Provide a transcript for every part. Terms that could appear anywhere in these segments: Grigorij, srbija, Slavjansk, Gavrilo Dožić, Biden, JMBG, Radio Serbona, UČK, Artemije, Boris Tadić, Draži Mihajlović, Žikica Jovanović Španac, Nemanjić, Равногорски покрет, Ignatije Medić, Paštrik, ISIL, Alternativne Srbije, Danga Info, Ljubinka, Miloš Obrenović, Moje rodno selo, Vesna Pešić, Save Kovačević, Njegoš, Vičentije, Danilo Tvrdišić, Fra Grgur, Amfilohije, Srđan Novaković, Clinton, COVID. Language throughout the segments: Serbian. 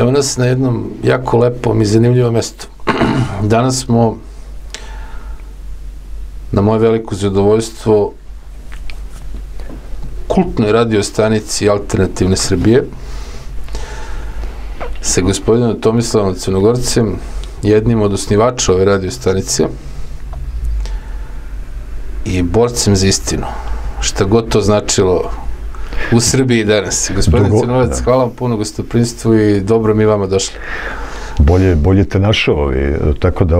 Evo nas na jednom jako lepom i zanimljivom mjestu. Danas smo, na moje veliko zadovoljstvo, kultnoj radiostanici Alternativne Srbije sa gospodinom Tomislavom Crnogorcem, jednim od osnivača ove radiostanice i borcem za istinu, šta god to značilo u Srbiji danas. Gospodin Crnogorac, hvala vam puno gostoprimstvu i dobro mi vama došli. Bolje te našao, tako da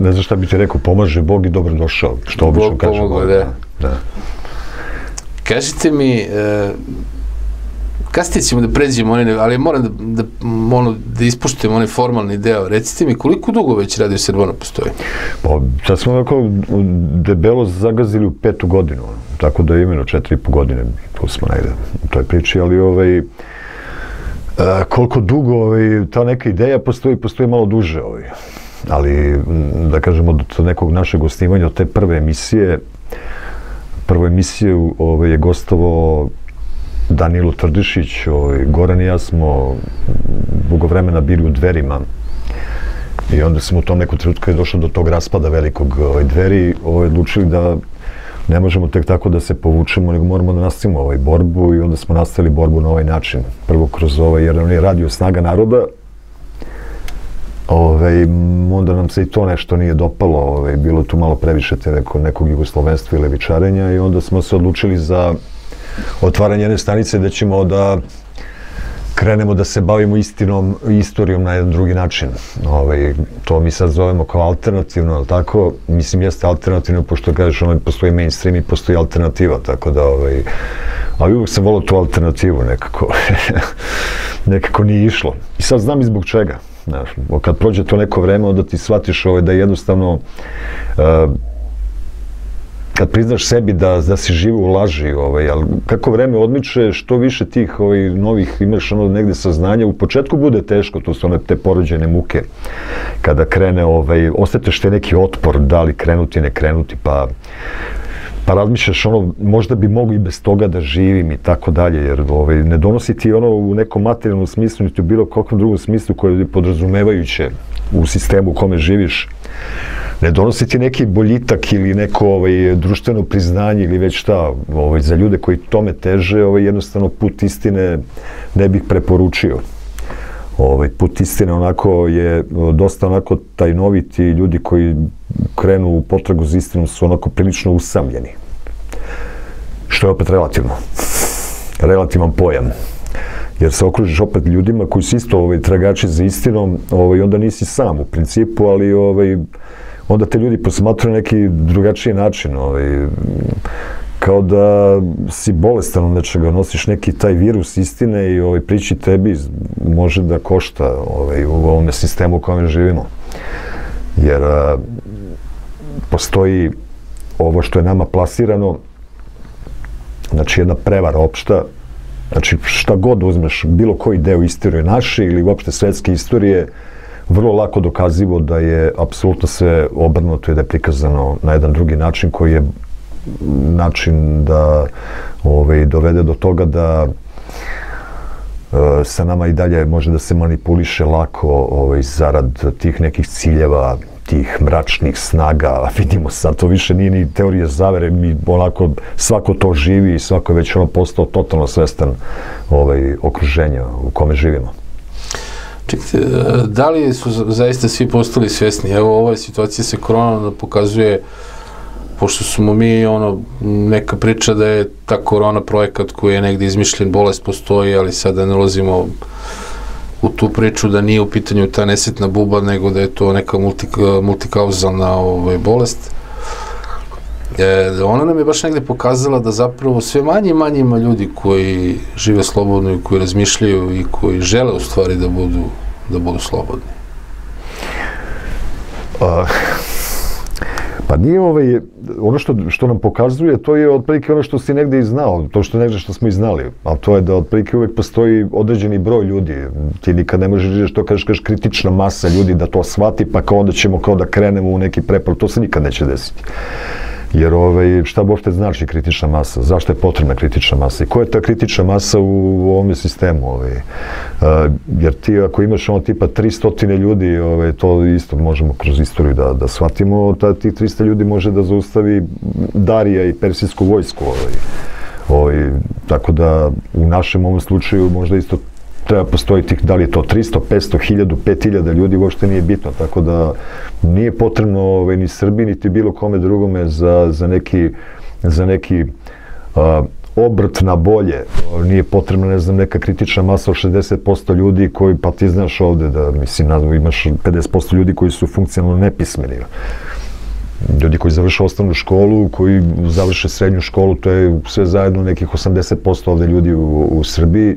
ne znam šta bi ti rekao, pomaže Bog i dobro došao, što obično kažem. Bog pomogao, da. Kažite mi, kasnije ćemo da pređemo, ali moram da ispoštujemo onaj formalni deo. Recite mi, koliko dugo već Radio Serbona postoji? Pa, sad smo onako debelo zagazili u 5. godinu, tako da je imeno 4,5 godine, tu smo najde u toj priči, ali koliko dugo ta neka ideja postoji malo duže, ali da kažemo od nekog našeg osnivanja, od te prve emisije je gostovao Danilo Tvrdišić, Goran i ja smo dugo vremena bili u Dverima i onda smo u tom nekom trenutku kad je došlo do tog raspada velikog Dveri, odlučili da ne možemo tek tako da se povučemo, nego moramo da nastavimo borbu i onda smo nastavili borbu na ovaj način. Prvo kroz jer on je radio Snaga naroda, onda nam se i to nešto nije dopalo, bilo tu malo previše te nekog jugoslovenstva i levičarenja i onda smo se odlučili za otvaranje jedne stanice da ćemo da krenemo da se bavimo istinom i istorijom na jedan drugi način. To mi sad zovemo kao alternativno, ali tako, mislim jeste alternativno, pošto kažeš postoji mainstream i postoji alternativa, tako da, ali uvijek sam volao tu alternativu, nekako nije išlo. I sad znam i zbog čega. Kad prođe to neko vreme, onda ti shvatiš da jednostavno, kad priznaš sebi da si živo u laži, ali kako vreme odmiče, što više tih novih imaš negde saznanja, u početku bude teško, to su one te porođene muke, kada krene, oseteš te neki otpor, da li krenuti, ne krenuti, pa razmišljaš možda bi mogo i bez toga da živim i tako dalje, jer ne donosi ti u nekom materijalnom smislu, niti u bilo kakvom drugom smislu koje je podrazumevajuće u sistemu u kome živiš. Ne donosi ti neki boljitak ili neko društveno priznanje ili već šta, za ljude koji tome teže, jednostavno put istine ne bih preporučio. Put istine onako je dosta onako tajnovit i ljudi koji krenu u potragu za istinu su onako prilično usamljeni. Što je opet relativno. Relativan pojam. Jer se okružiš opet ljudima koji su isto tragači za istinom i onda nisi sam u principu, ali onda te ljudi posmatraju neki drugačiji način, kao da si bolestan od nečega, nosiš neki taj virus istine i priči tebi može da košta u ovome sistemu u kojem živimo. Jer postoji ovo što je nama plasirano, znači jedna prevara opšta, znači šta god uzmeš, bilo koji deo istorije naše ili uopšte svetske istorije, vrlo lako dokazivo da je apsolutno sve obrnuto i da je prikazano na jedan drugi način koji je način da dovede do toga da sa nama i dalje može da se manipuliše lako zarad tih nekih ciljeva, tih mračnih snaga. Vidimo sad, to više nije ni teorija zavere, mi onako svako to živi i svako je već postao totalno svestan okruženja u kome živimo. Čekajte, da li su zaista svi postali svjesni? Evo, ova situacija se korona pokazuje, pošto smo mi, neka priča da je ta korona projekat koji je negdje izmišljen, bolest postoji, ali sada ne ulazimo u tu priču da nije u pitanju ta nesretna buba, nego da je to neka multikauzalna bolest. Ona nam je baš negdje pokazala da zapravo sve manje i manje ima ljudi koji žive slobodno i koji razmišljaju i koji žele u stvari da budu slobodni. Pa nije ono što nam pokazuje, to je otprilike ono što si negdje i znao, to što negdje što smo i znali, ali to je da otprilike uvijek postoji određeni broj ljudi, ti nikad ne možeš reći što kažeš kritična masa ljudi da to shvati, pa kao onda ćemo kao da krenemo u neki preporod, to se nikad neće desiti. Jer šta uopšte znači kritična masa? Zašto je potrebna kritična masa? I koja je ta kritična masa u ovome sistemu? Jer ti ako imaš ono tipa 300 ljudi, to isto možemo kroz istoriju da shvatimo, tih 300 ljudi može da zaustavi Darija i persijsku vojsku. Tako da u našem ovom slučaju možda isto treba postojiti, da li je to 300, 500, 1000, 5000 ljudi, uopšte nije bitno. Tako da nije potrebno ni Srbiji, niti bilo kome drugome za neki obrt na bolje. Nije potrebna, ne znam, neka kritična masa od 60% ljudi koji, pa ti znaš ovde da, mislim, imaš 50% ljudi koji su funkcionalno nepismeni. Ljudi koji završe osnovnu školu, koji završe srednju školu, to je sve zajedno nekih 80% ovde ljudi u Srbiji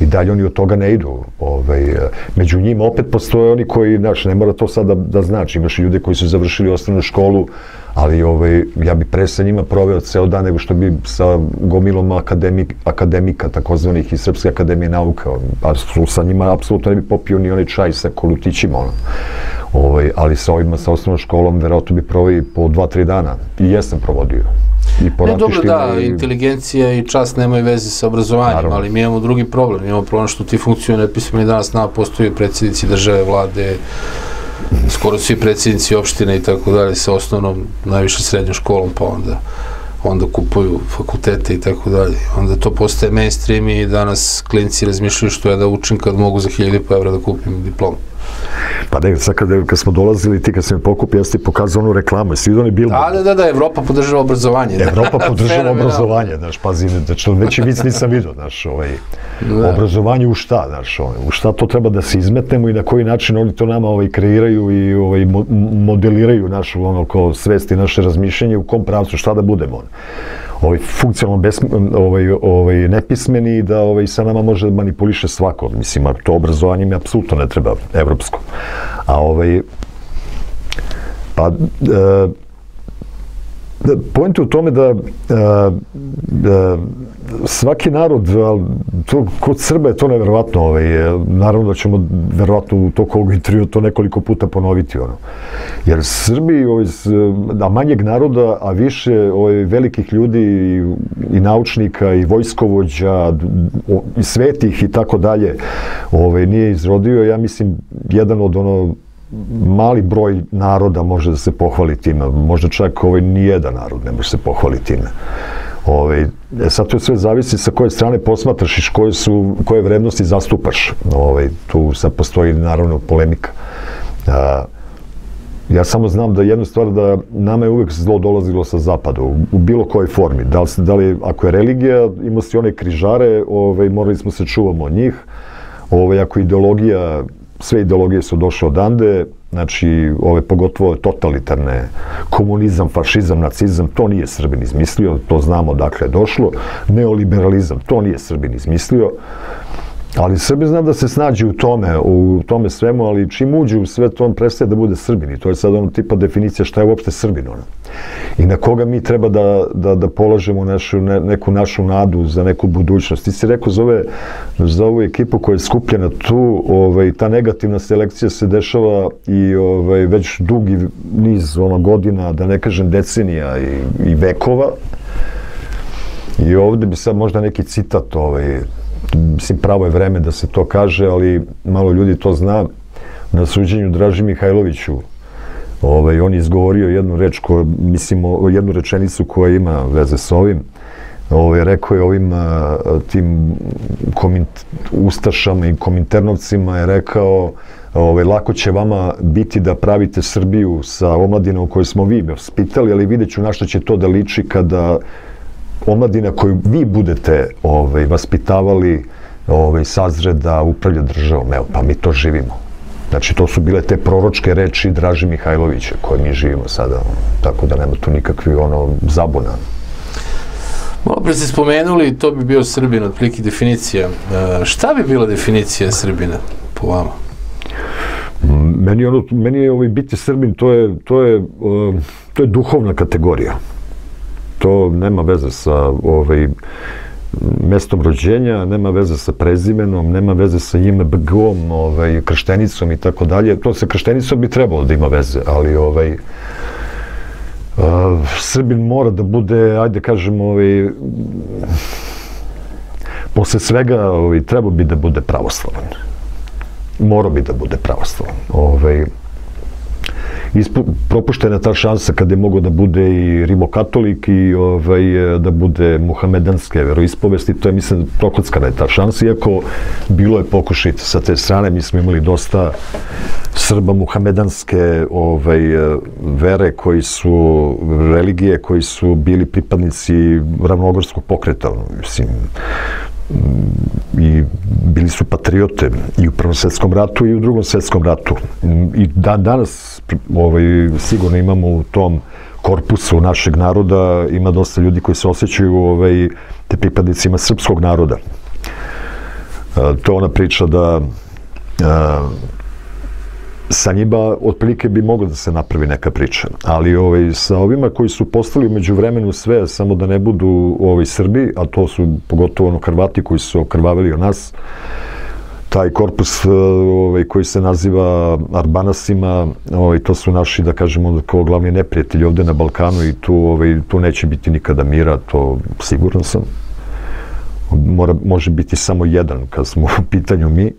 i dalje oni od toga ne idu. Među njima opet postoje oni koji, znači, ne mora to sad da znači, imaš ljude koji su završili osnovnu školu, ali ja bi pre sa njima proveo ceo dan nego što bi sa gomilom akademika, takozvanih iz Srpske akademije nauka, sa njima apsolutno ne bi popio ni onaj čaj sa kolutićima, ali sa ovima, sa osnovnom školom, verovatno bi proveo po 2-3 dana i jesam provodio. Ne, dobro, da, inteligencija i čas nemaju veze sa obrazovanjem, ali mi imamo drugi problem, imamo problem što ti funkcionalni nepismeni danas nama postoje predsjednici države, vlade, skoro svi predsjednici opštine i tako dalje sa osnovnom, najviše srednjom školom, pa onda kupuju fakultete i tako dalje. Onda to postaje mainstream i danas klinci razmišljaju što ja da učim kad mogu za €1.000 da kupim diplomu. Pa ne, sad kad smo dolazili, ti kad se mi pokupi, ja ste pokazao onu reklamu, jesi vidio onaj billboard? Da, Evropa podržava obrazovanje. Evropa podržava obrazovanje, znaš, pazi, veći vic nisam vidio, znaš, obrazovanje u šta, znaš, u šta to treba da se izmetnemo i na koji način oni to nama kreiraju i modeliraju našu, ono, kao svest i naše razmišljenje, u kom pravcu, šta da budemo, funkcionalno nepismeni, da sa nama može da manipuliše svako. Mislim, to obrazovanje mi apsolutno ne treba, evropsko. Pa, point je u tome da svaki narod, kod Srba je to nevjerovatno, naravno da ćemo verovatno u toku ovog intervjua to nekoliko puta ponoviti, jer Srbi, a manjeg naroda, a više velikih ljudi i naučnika i vojskovođa i svetih i tako dalje nije izrodio, ja mislim, jedan od ono mali broj naroda može da se pohvali time, možda čak nijedan narod ne može se pohvali time. Sad to sve zavisi sa koje strane posmatraš i koje vrednosti zastupaš. Tu sad postoji naravno polemika. Ja samo znam da jednu stvar, da nama je uvek zlo dolazilo sa zapada, u bilo kojoj formi. Da li, ako je religija, imao si one križare, morali smo se čuvamo od njih. Ako ideologija, sve ideologije su došle odande, znači, pogotovo totalitarne, komunizam, fašizam, nacizam, to nije Srbin izmislio, to znamo odakle je došlo, neoliberalizam, to nije Srbin izmislio, ali Srbi znam da se snađe u tome svemu, ali čim uđe u sve to, on prestaje da bude Srbin i to je sad ono tipa definicija šta je uopšte Srbin, i na koga mi treba da polažemo neku našu nadu za neku budućnost. Ti si rekao za ovu ekipu koja je skupljena tu, ta negativna selekcija se dešava i već dugi niz godina, da ne kažem decenija i vekova, i ovde bi sad možda neki citat, mislim, pravo je vreme da se to kaže, ali malo ljudi to zna, na suđenju Draži Mihajloviću. On je izgovorio jednu rečenicu koja ima veze s ovim. Rekao je ovim tim ustašama i kominternovcima, je rekao, lako će vama biti da pravite Srbiju sa omladinom koju smo vi vaspitali, ali vidjet ću na što će to da liči kada omladina koju vi budete vaspitavali sazre da upravlja državom. Evo, pa mi to živimo. Znači, to su bile te proročke reči Draži Mihajlovića koje mi živimo sada, tako da nema tu nikakvi zabuna. Malo pre ste spomenuli, to bi bio Srbin, otprilike definicija. Šta bi bila definicija Srbina po vama? Meni je biti Srbin, to je duhovna kategorija. To nema veze sa mestom rođenja, nema veze sa prezimenom, nema veze sa JMBG-om, krštenicom i tako dalje. To sa krštenicom bi trebalo da ima veze, ali Srbin mora da bude, ajde kažemo, posle svega treba bi da bude pravoslavan. Morao bi da bude pravoslavan. Propuštena je ta šansa kada je mogao da bude i rimokatolik i da bude muhamedanske veroispovesti. To je, mislim, prokockana je ta šansa, iako bilo je pokušaj sa te strane. Mi smo imali dosta Srba muhamedanske vere, koji su religije, koji su bili pripadnici Ravnogorskog pokreta, mislim, i bili su patriote i u Prvom svjetskom ratu i u Drugom svjetskom ratu. I danas sigurno imamo u tom korpusu našeg naroda, ima dosta ljudi koji se osjećaju te pripadnicima srpskog naroda. To je ona priča da sa njima otprilike bi mogla da se napravi neka priča, ali sa ovima koji su postali umeđu vremenu sve, samo da ne budu Srbi, a to su pogotovo Hrvati koji su okrvavili od nas, taj korpus koji se naziva Albancima, to su naši, da kažemo, kao glavni neprijatelji ovde na Balkanu i tu neće biti nikada mira, to siguran sam. Može biti samo jedan kad smo u pitanju mi.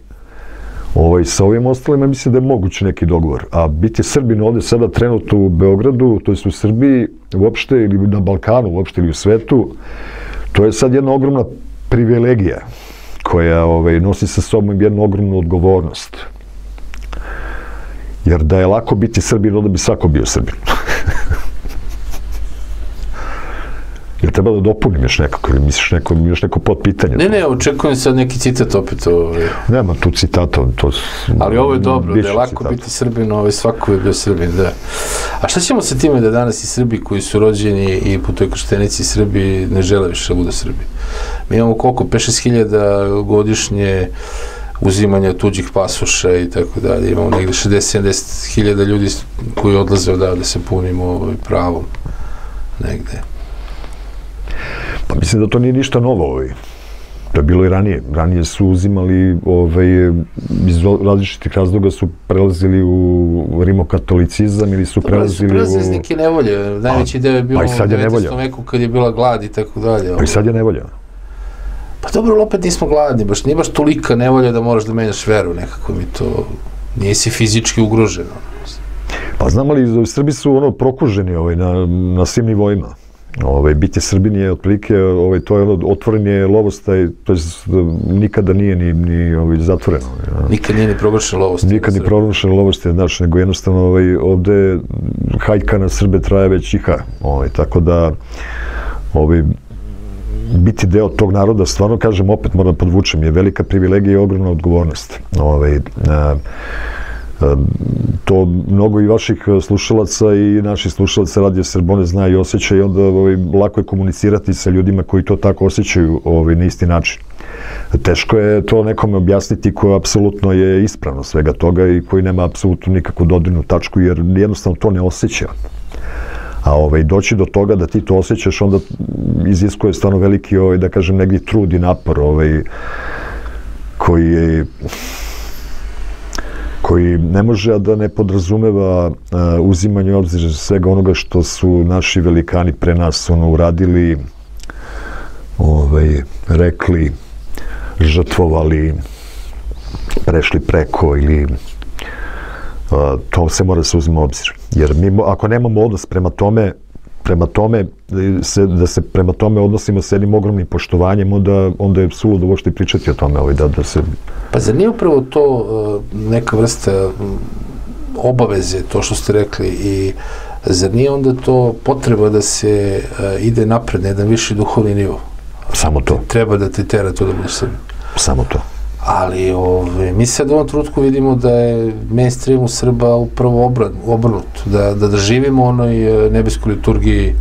Sa ovim ostalima mislim da je moguć neki dogovor. A biti Srbin ovdje sada trenutno u Beogradu, to je u Srbiji uopšte ili na Balkanu uopšte ili u svetu, to je sad jedna ogromna privilegija koja nosi sa sobom jednu ogromnu odgovornost. Jer da je lako biti Srbin, onda bi svako bio Srbin. Jel treba da dopunim još nekako ili misliš još neko potpitanje? Ne, očekujem sad neki citat opet. Nema tu citata. Ali ovo je dobro, da je lako biti Srbin, svako je bio Srbin, da. A šta ćemo sa time da danas i Srbi koji su rođeni i po toj krštenici Srbi ne žele više da budu Srbi? Mi imamo koliko, 5-6 hiljada godišnje uzimanja tuđih pasoša i tako dalje. Imamo negdje 60-70 hiljada ljudi koji odlaze odavde se punimo pravom negde. Pa mislim da to nije ništa novo. To je bilo i ranije. Ranije su uzimali, iz različitih razloga su prelazili u rimokatolicizam ili su prelazili u... Prelazili iz neke nevolje. Najveći deo je bilo u 19. veku kad je bila glad i tako dalje. Pa i sad je nevolja. Pa dobro, opet nismo gladni. Nije baš tolika nevolja da moraš da menjaš veru nekako. Nisi fizički ugrožen. Pa znam, ali Srbi su prokuženi na svim nivoima. Biti Srbin je otprilike, to je otvoren je lovostaj, to je nikada nije ni zatvoreno. Nikad nije ni proglašen lovostaj. Nikad ni proglašen lovostaj, znači, nego jednostavno ovde hajka na Srbe traje već iha. Tako da biti deo tog naroda, stvarno kažem, opet moram da podvučem, je velika privilegija i ogromna odgovornost. To mnogo i vaših slušalaca i naših slušalaca Radio Serbone zna i osjeća i onda lako je komunicirati sa ljudima koji to tako osjećaju na isti način. Teško je to nekome objasniti koji apsolutno je ispravno svega toga i koji nema apsolutno nikakvu dodirnu tačku jer jednostavno to ne osjeća. A doći do toga da ti to osjećaš onda iziskuje stvarno veliki, da kažem, negdje trud i napor koji je... koji ne može da ne podrazumeva uzimanje obzira svega onoga što su naši velikani pre nas uradili, rekli, žrtvovali, prešli preko ili to se mora da se uzima obzir. Jer ako nemamo odnos prema tome odnosimo s jednim ogromnim poštovanjem, onda je suludo uopšte pričati o tome. Pa zar nije upravo to neka vrsta obaveze, to što ste rekli, i zar nije onda to potreba da se ide napred na jedan viši duhovni nivo? Samo to. Treba da te tera to da budeš Srbin. Samo to. Ali mi sad u ovom trenutku vidimo da je mainstream u Srba upravo obrnut, da živimo u onoj nebeskoj liturgiji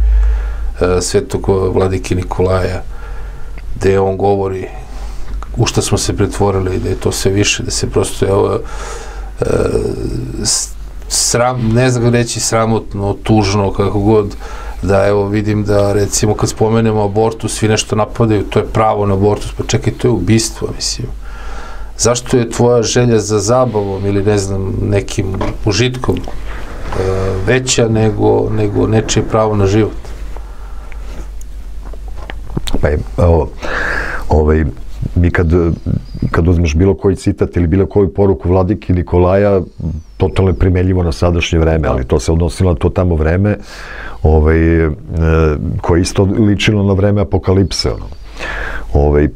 svetog Vladike Nikolaja, gde on govori u šta smo se pretvorili, da je to sve više, da se prosto ne znam reći sramotno, tužno, kako god, da vidim da recimo kad spomenemo abortus svi nešto napadaju, to je pravo na abortus, pa čekaj, to je ubistvo, mislim. Zašto je tvoja želja za zabavom ili ne znam, nekim užitkom veća nego nečije pravo na život. Mi kad uzmeš bilo koji citat ili bilo koju poruku Vladike Nikolaja, totalno je primenljivo na sadašnje vreme, ali to se odnosilo na to tamo vreme koje isto ličilo na vreme apokalipse.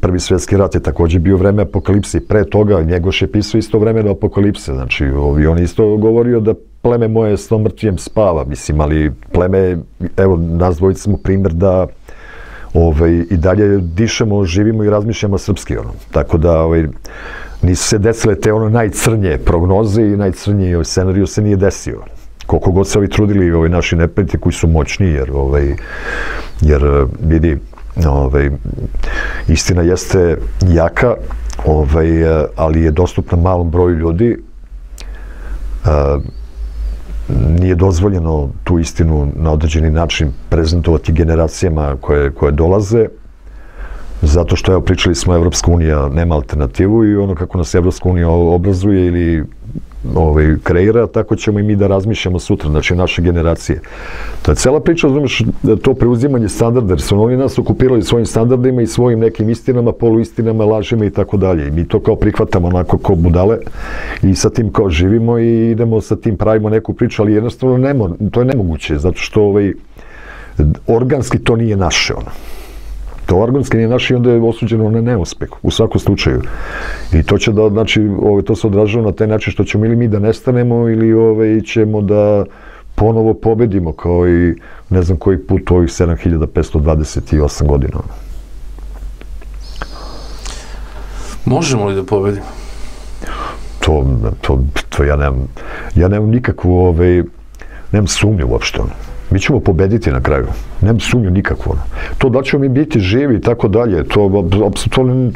Prvi svjetski rat je također bio vreme apokalipse i pre toga Njegoš je pisao isto vreme do apokalipse. Znači, on je isto govorio da pleme moje s tom mrtvijem spava, mislim, ali pleme, evo, nas dvojica smo primjer da i dalje dišemo, živimo i razmišljamo srpski. Tako da nisu se desile te najcrnje prognoze i najcrnji scenariju se nije desio. Koliko god se trudili naši neprijatelji koji su moćni, jer vidi, istina jeste jaka, ali je dostupna malom broju ljudi. Nije dozvoljeno tu istinu na određeni način prezentovati generacijama koje dolaze, zato što, evo, pričali smo, Evropska unija nema alternativu i ono kako nas Evropska unija obrazuje ili kreira, tako ćemo i mi da razmišljamo sutra, znači naše generacije. To je cela priča, to preuzimanje standarda, jer su oni nas okupirali svojim standardima i svojim nekim istinama, poluistinama, lažima i tako dalje. I mi to kao prihvatamo onako kao budale i sa tim kao živimo i idemo sa tim, pravimo neku priču, ali jednostavno to je nemoguće, zato što organski to nije naše. To organski nije naše i onda je osuđeno na neuspeh, u svakom slučaju. I to se odražava na taj način što ćemo ili mi da nestanemo ili ćemo da ponovo pobedimo, kao i ne znam koji put u ovih 7528 godina. Možemo li da pobedimo? To ja nemam nikakvu, nemam sumnju uopšte. Mi ćemo pobediti na kraju, nemam sumnju nikakvu. To da ćemo mi biti živi i tako dalje, to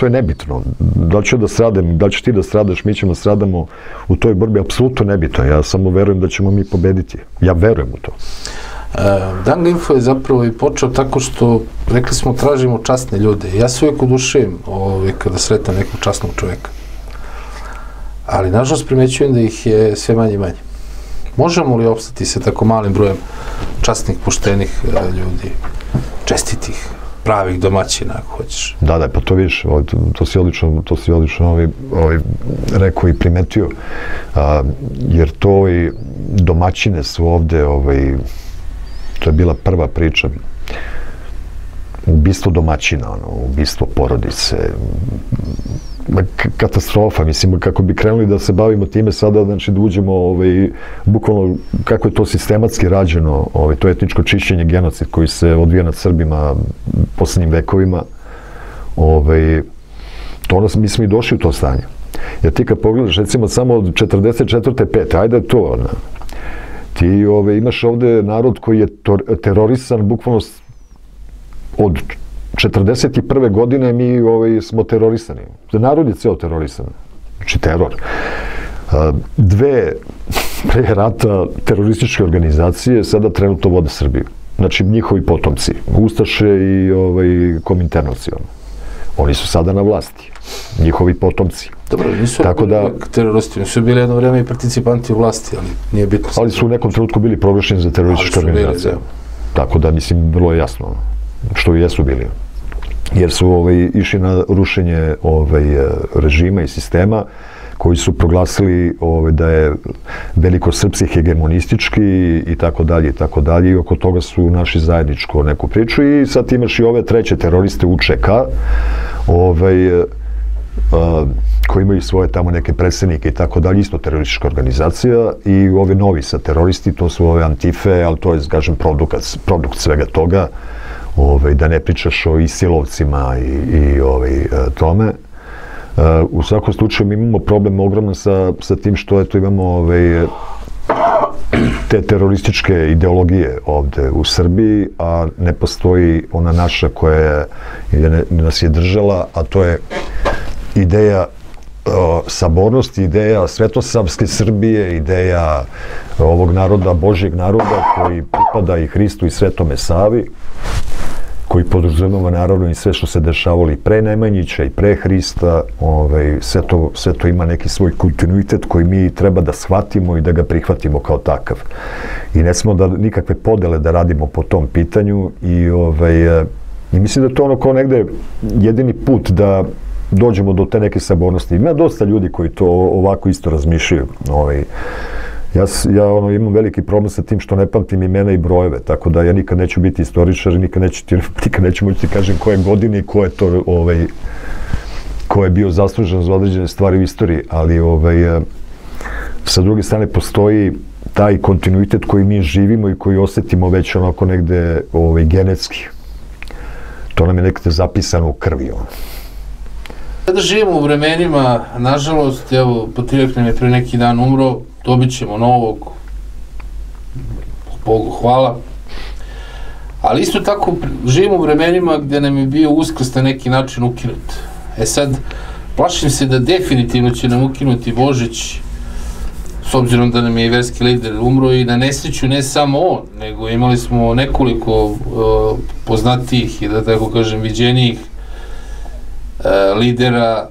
je nebitno. Da ću ja da stradam, da ćeš ti da stradaš, mi ćemo stradamo u toj borbi, apsolutno nebitno. Ja samo verujem da ćemo mi pobediti. Ja verujem u to. Danga Info je zapravo i počeo tako što, rekli smo, tražimo časne ljude. Ja se uvijek oduševim kada sretam nekog časnog čovjeka. Ali nažalost primećujem da ih je sve manje i manje. Možemo li opstati sa tako malim brojem časnih, poštenih ljudi, čestitih, pravih domaćina, ako hoćeš? Da, pa to vidiš, to si odlično rekao i primetio, jer to domaćine su ovde, to je bila prva priča, ubistvo domaćina, ubistvo porodice, katastrofa, mislim, kako bi krenuli da se bavimo time sada, znači da uđemo bukvalno kako je to sistematski rađeno, to etničko čišćenje, genocid koji se odvija nad Srbima poslednjim vekovima, mi smo i došli u to stanje. Jer ti kad pogledaš, recimo, samo od 44. 5. ajde to, ti imaš ovde narod koji je terorisan bukvalno od 1941. godine mi smo terorisani. Narod je ceo terorisan. Znači, teror. Dve pre rata terorističke organizacije sada trenutno vode Srbiju. Znači, njihovi potomci. Ustaše i kominternovci. Oni su sada na vlasti. Njihovi potomci. Dobro, nisu bili teroristi. Nisu bili jedno vreme i participanti u vlasti, ali nije bitno. Ali su u nekom trenutku bili proglašeni za terorističke organizacije. Tako da, mislim, vrlo je jasno što i jesu bili, jer su išli na rušenje režima i sistema koji su proglasili da je velikosrpski hegemonistički i tako dalje i tako dalje, i oko toga su naši zajedničko neku priču i sad imaš i ove treće teroriste UČK koji imaju svoje tamo neke predsednike i tako dalje, isto teroristička organizacija, i ove novi sa teroristi, to su ove antife, ali to je, kažem, produkt svega toga, da ne pričaš o isilovcima i tome. U svakom slučaju mi imamo problem ogroman sa tim što imamo te terorističke ideologije ovde u Srbiji, a ne postoji ona naša koja nas je držala, a to je ideja sabornosti, ideja svetosavske Srbije, ideja ovog naroda, Božjeg naroda koji pripada i Hristu i Svetome Savi, koji podrazumeva naravno i sve što se dešavalo i pre Nemanjića i pre Hrista, sve to ima neki svoj kontinuitet koji mi treba da shvatimo i da ga prihvatimo kao takav. I ne smemo da nikakve podele da radimo po tom pitanju i mislim da je to ono kao negde jedini put da dođemo do te neke sabornosti. Ima dosta ljudi koji to ovako isto razmišljaju. Ja imam veliki problem sa tim što ne pamtim imena i brojeve, tako da ja nikad neću biti istoričar i nikad neću moći ti kažem koje godine i ko je bio zaslužen za određene stvari u istoriji, ali sa druge strane postoji taj kontinuitet koji mi živimo i koji osjetimo već onako negde genetski. To nam je nekada zapisano u krvi. Sada živimo u vremenima, nažalost, evo, Patrijarh nam je pre neki dan umro, dobit ćemo novog, Bogu hvala, ali isto tako živimo u vremenima gde nam je bio Uskrs na neki način ukinut. E sad, plašim se da definitivno će nam ukinuti Božić, s obzirom da nam je i verski lider umro i na nesreću ne samo on, nego imali smo nekoliko poznatijih i da tako kažem viđenijih lidera,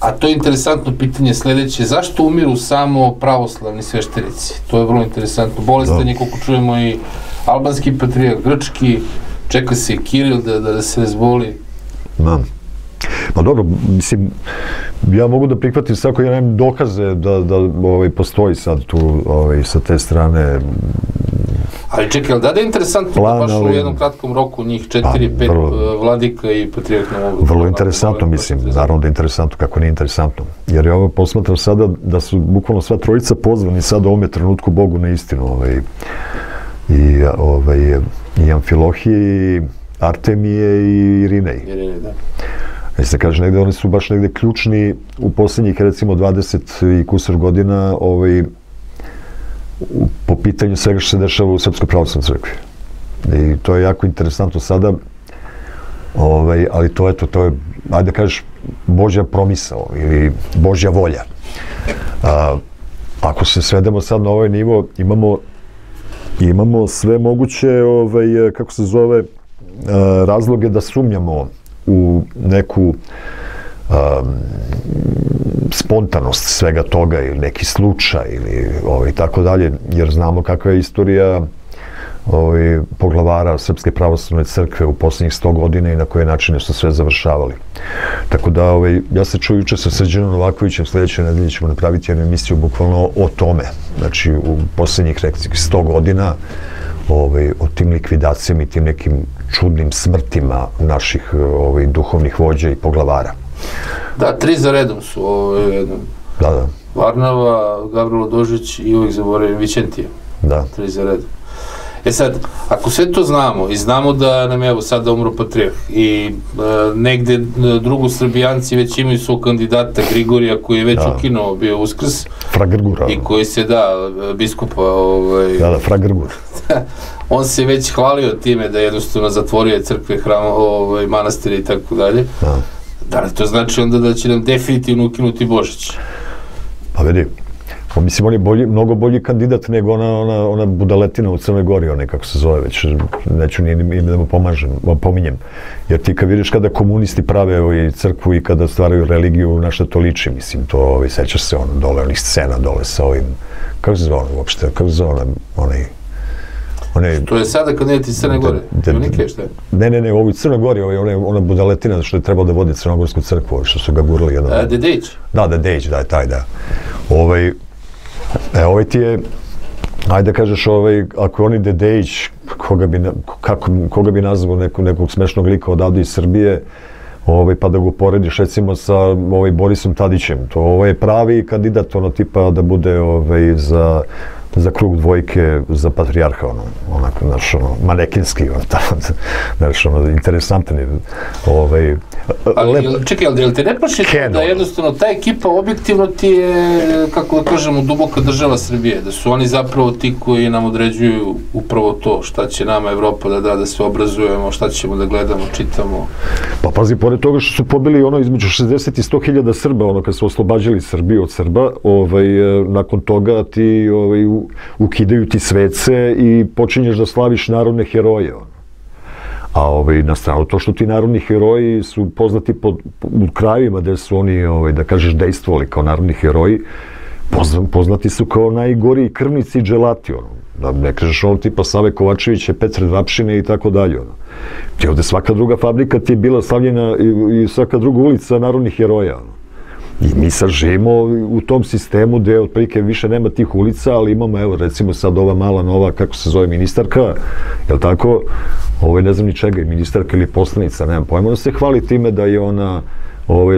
a to je interesantno pitanje sljedeće, zašto umiru samo pravoslavni sveštenici? To je vrlo interesantno. Bolestan je, koliko čujemo, i albanski patrijarh, grčki, čeka se i Kiril da se razboli. Pa dobro, mislim, ja mogu da prihvatim svako, ja nemam dokaze da postoji sad tu sa te strane. Ali čekaj, da je interesantno da baš u jednom kratkom roku njih 4-5 vladika i patrijarh na ovu? Vrlo interesantno, mislim, naravno da je interesantno, kako nije interesantno. Jer ja ovo posmatram sada da su bukvalno sva trojica pozvani sad u ovome trenutku Bogu na istinu. I Amfilohije, i Artemije, i Rineji. Mislim, kaže, negde oni su baš negde ključni u posljednjih, recimo, 20 i kusur godina po pitanju svega što se dešava u Srpskoj pravoslavnoj crkvi. I to je jako interesantno sada, ali to je to, ajde da kažeš, Božja promisao ili Božja volja. Ako se svedemo sad na ovaj nivo, imamo sve moguće, kako se zove, razloge da sumnjamo u neku spontanost svega toga ili neki slučaj ili tako dalje, jer znamo kakva je istorija poglavara Srpske pravoslavne crkve u posljednjih 100 godina i na koje načine su sve završavali. Tako da, ja se čuo juče sa Srđanom Novakovićem, sljedeće nedelje ćemo napraviti jednu emisiju bukvalno o tome, znači u posljednjih 100 godina, o tim likvidacijama i tim nekim čudnim smrtima naših duhovnih vođa i poglavara. Da, 3 za redom su. Da. Varnava, Gavrilo Dožić i uvijek zaboravim Vičentije. Da. 3 za redom. E sad, ako sve to znamo i znamo da nam je evo sada umro patrijarh i negde drugosrbijanci već imaju svog kandidata Grigorija koji je već ukinuo bio Uskrs. Fra Grgura. I koji se biskupa... Da, Fra Grgur. On se već hvalio time da jednostavno zatvorio crkve, manastire i tako dalje. Da li to znači onda da će nam definitivno ukinuti Božić? Pa vidi, mislim, on je mnogo bolji kandidat nego ona budaletina u Crnoj Gori, onaj kako se zove već, neću ni ime da mu pominjem. Jer ti kad vidiš kada komunisti prave crkvu i kada stvaraju religiju, na šta to liči, mislim, to sećaš se ono dole, onih scena dole sa ovim, kako se zove ono uopšte, kako se zove onaj... To je sada kad nijeti Crne Gore? Ljubinke, šta je? Ne, u Crnoj Gori, ona budaletina što je trebao da vodi Crnogorsku crkvu, što su ga gurali jednom... Dedejić? Da, Dedejić, da je taj, da. Ovaj ti je, ajde kažeš, ako je onaj Dedejić, koga bi nazvao nekog smešnog lika odavde iz Srbije, pa da ga uporediš recimo sa Borisom Tadićem. Ovo je pravi kandidat, ono tipa da bude za krug dvojke, za patrijarha, onako, znaš, ono, manekinski, znaš, ono, interesantan je, Čekaj, ali te ne plašite da jednostavno ta ekipa objektivno ti je, kako da kažemo, duboka država Srbije, da su oni zapravo ti koji nam određuju upravo to, šta će nama Evropa da da se obrazujemo, šta ćemo da gledamo, čitamo. Pa pazi, pored toga što su pobili ono između 60 i 100 hiljada Srba, ono, kad su oslobađali Srbiju od Srba, nakon toga ti, ukidaju ti svece i počinješ da slaviš narodne heroje. A na stranu to što ti narodni heroji su poznati u krajevima gdje su oni, da kažeš, dejstvovali kao narodni heroji, poznati su kao najgoriji krvnici i dželati, da ne kažeš ono tipa Save Kovačeviće, Petre Vrapšine i tako dalje. Ti ovdje svaka druga fabrika ti je bila slavljena i svaka druga ulica narodnih heroja. I mi sad živimo u tom sistemu gdje otprilike više nema tih ulica, ali imamo, evo recimo sad ova mala nova, kako se zove, ministarka, je li tako? Ovo je ne znam ni čega, je ministarka ili poslanica, nemam pojma. Ona se hvali time da je ona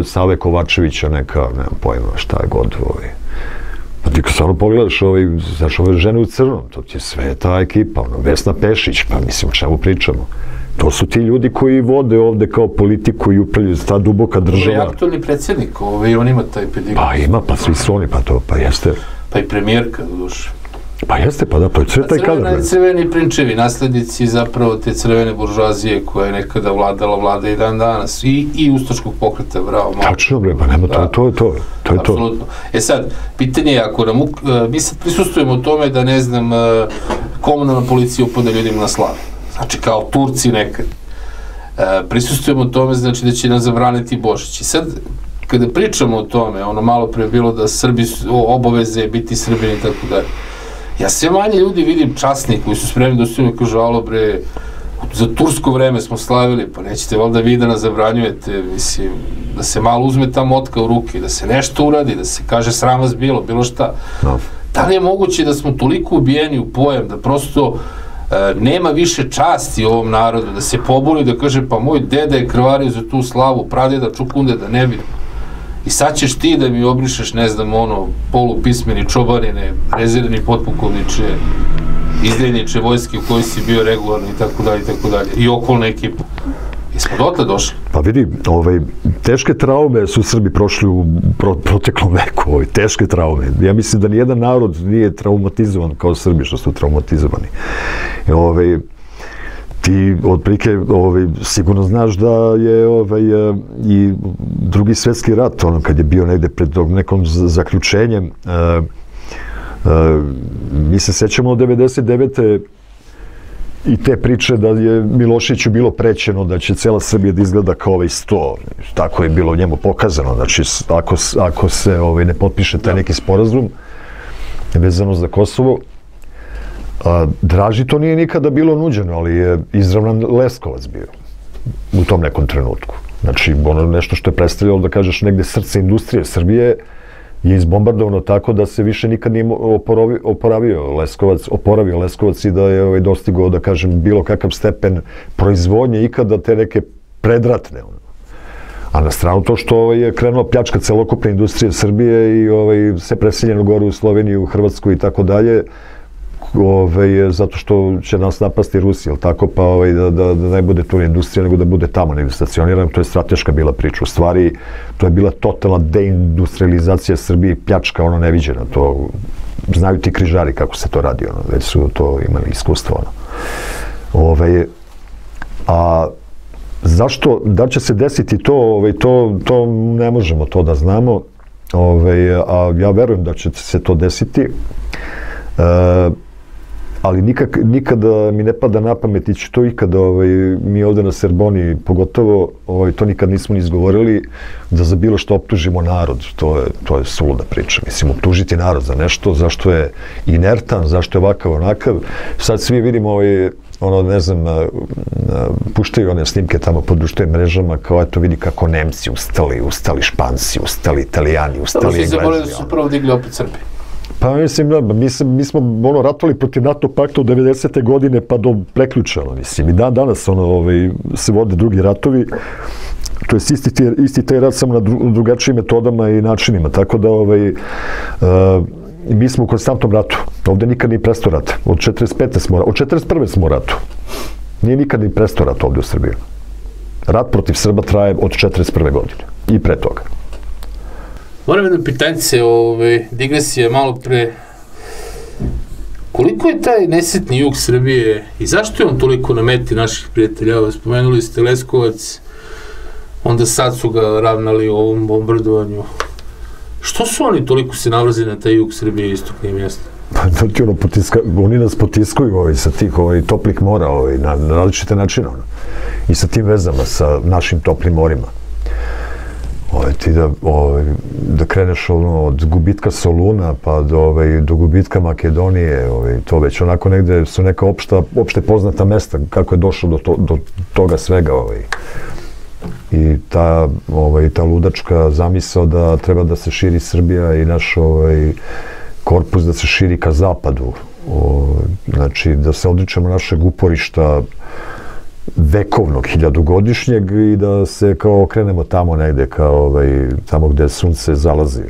Save Kovačevića neka, nemam pojma, šta je god ovi. Pa ti stvarno pogledaš ove žene u crnom, to ti je sve ta ekipa, Vesna Pešić, pa mislim o čemu pričamo. To su ti ljudi koji vode ovde kao politiku i upravljaju ta duboka država. Je aktualni predsjednik, on ima taj pedigree. Pa ima, pa svi su oni, pa to, pa jeste. Pa i premijerka, doduše. Pa jeste, pa da, pa je sve taj kadar. Crveni prinčevi, naslednici zapravo te crvene buržuazije koja je nekada vladala, vlada i dan danas. I ustaškog pokreta, bravo. Tačno, pa nema, to je to. Apsolutno. E sad, pitanje je, ako nam, mi sad prisustujemo o tome da, ne znam, komunalna policija upada ljudima na slavu. Znači, kao Turci nekad. Prisustujemo o tome, znači, da će nam zabraniti Božić. I sad, kada pričamo o tome, ono malo pre bilo da Srbi, obaveze biti Srbini i tako dalje. Ja sve manje ljudi vidim časni koji su spremni da su mi kažu, alo bre, za tursko vreme smo slavili, pa nećete valjda vi da nas zabranjujete, mislim, da se malo uzme ta motka u ruke, da se nešto uradi, da se kaže sram vas bilo, bilo šta. Da li je moguće da smo toliko ubijeni u pojam, da prosto nema više časti ovom narodu, da se poboli, da kaže pa moj deda je krvario za tu slavu, pradeda, čukunde, da ne bi. I sad ćeš ti da mi obrišeš, ne znam, ono, polupismeni čobanine, rezervni potpukovniče, izdeljniče vojske u kojoj si bio regularno i tako dalje, i tako dalje. I okolna ekipa. Jesmo dotle došli? Pa vidi, teške traume su Srbi prošli u proteklom veku, teške traume. Ja mislim da nijedan narod nije traumatizovan kao Srbi što su traumatizovani. Ti otprilike sigurno znaš da je i Drugi svjetski rat, ono kad je bio negde pred nekom zaključenjem, mi se sećamo od 99. i te priče da je Miloševiću bilo prećeno da će cela Srbija da izgleda kao 100. Tako je bilo njemu pokazano, znači ako se ne potpiše taj neki sporazum vezano za Kosovo. Draži to nije nikada bilo nuđeno, ali je izravnan Leskovac bio u tom nekom trenutku. Znači, ono nešto što je predstavljalo, da kažeš, negde srce industrije Srbije je izbombardovano tako da se više nikad nije oporavio Leskovac i da je dostigao, da kažem, bilo kakav stepen proizvodnje ikada te neke predratne. A na stranu to što je krenula pljačka celokupne industrije Srbije i se preseljeno gore u Sloveniju, u Hrvatsku i tako dalje, zato što će nas napasti Rusi, ili tako, pa da ne bude tu industrija, nego da bude tamo negdje stacionirana. To je strateška bila priča. U stvari, to je bila totalna deindustrializacija Srbije, pljačka, ono neviđena. To znaju ti križari kako se to radi, već su to imali iskustvo. A zašto, da će se desiti to ne možemo to da znamo, a ja verujem da će se to desiti. Ali nikada mi ne pada na pamet, i će to ikada, mi ovdje na Serboni pogotovo, to nikad nismo ni izgovorili, da za bilo što optužimo narod. To je suluda priča. Mislim, optužiti narod za nešto, zašto je inertan, zašto je ovakav, onakav. Sad svi vidimo, ono, ne znam, puštaju one snimke tamo po društvenim mrežama, kao eto vidi kako Nemci ustali Španci, ustali Italijani, ustali Englezi. Svi se bole da su prvo digli opet Srbi. Pa mislim, mi smo ratovali protiv NATO pakta u 90. godine pa do preključeno, mislim, i danas se vode drugi ratovi, to je isti taj rat samo na drugačijim metodama i načinima, tako da mi smo u konstantnom ratu, ovdje nikad nije prestao rat, od 1941. smo u ratu, nije nikad ni prestao rat ovdje u Srbiji, rat protiv Srba traje od 1941. godine i pre toga. Moram jedno pitanjice, digresije malo pre. Koliko je taj nesretni jug Srbije i zašto je on toliko na meti naših prijatelja? Spomenuli ste Leskovac, onda sad su ga ravnali u ovom bombardovanju. Što su oni toliko se navrzili na taj jug Srbije i istoknih mjesta? Oni nas potiskuju sa tih toplih mora na različite načine i sa tim vezama, sa našim toplim morima. Ti da kreneš od gubitka Soluna pa do gubitka Makedonije, to već onako negde su neka opšte poznata mesta kako je došlo do toga svega. I ta ludačka zamisao da treba da se širi Srbija i naš korpus da se širi ka zapadu. Znači, da se odričemo našeg uporišta vekovnog, hiljadugodišnjeg i da se kao okrenemo tamo negde, tamo gde sunce zalazi.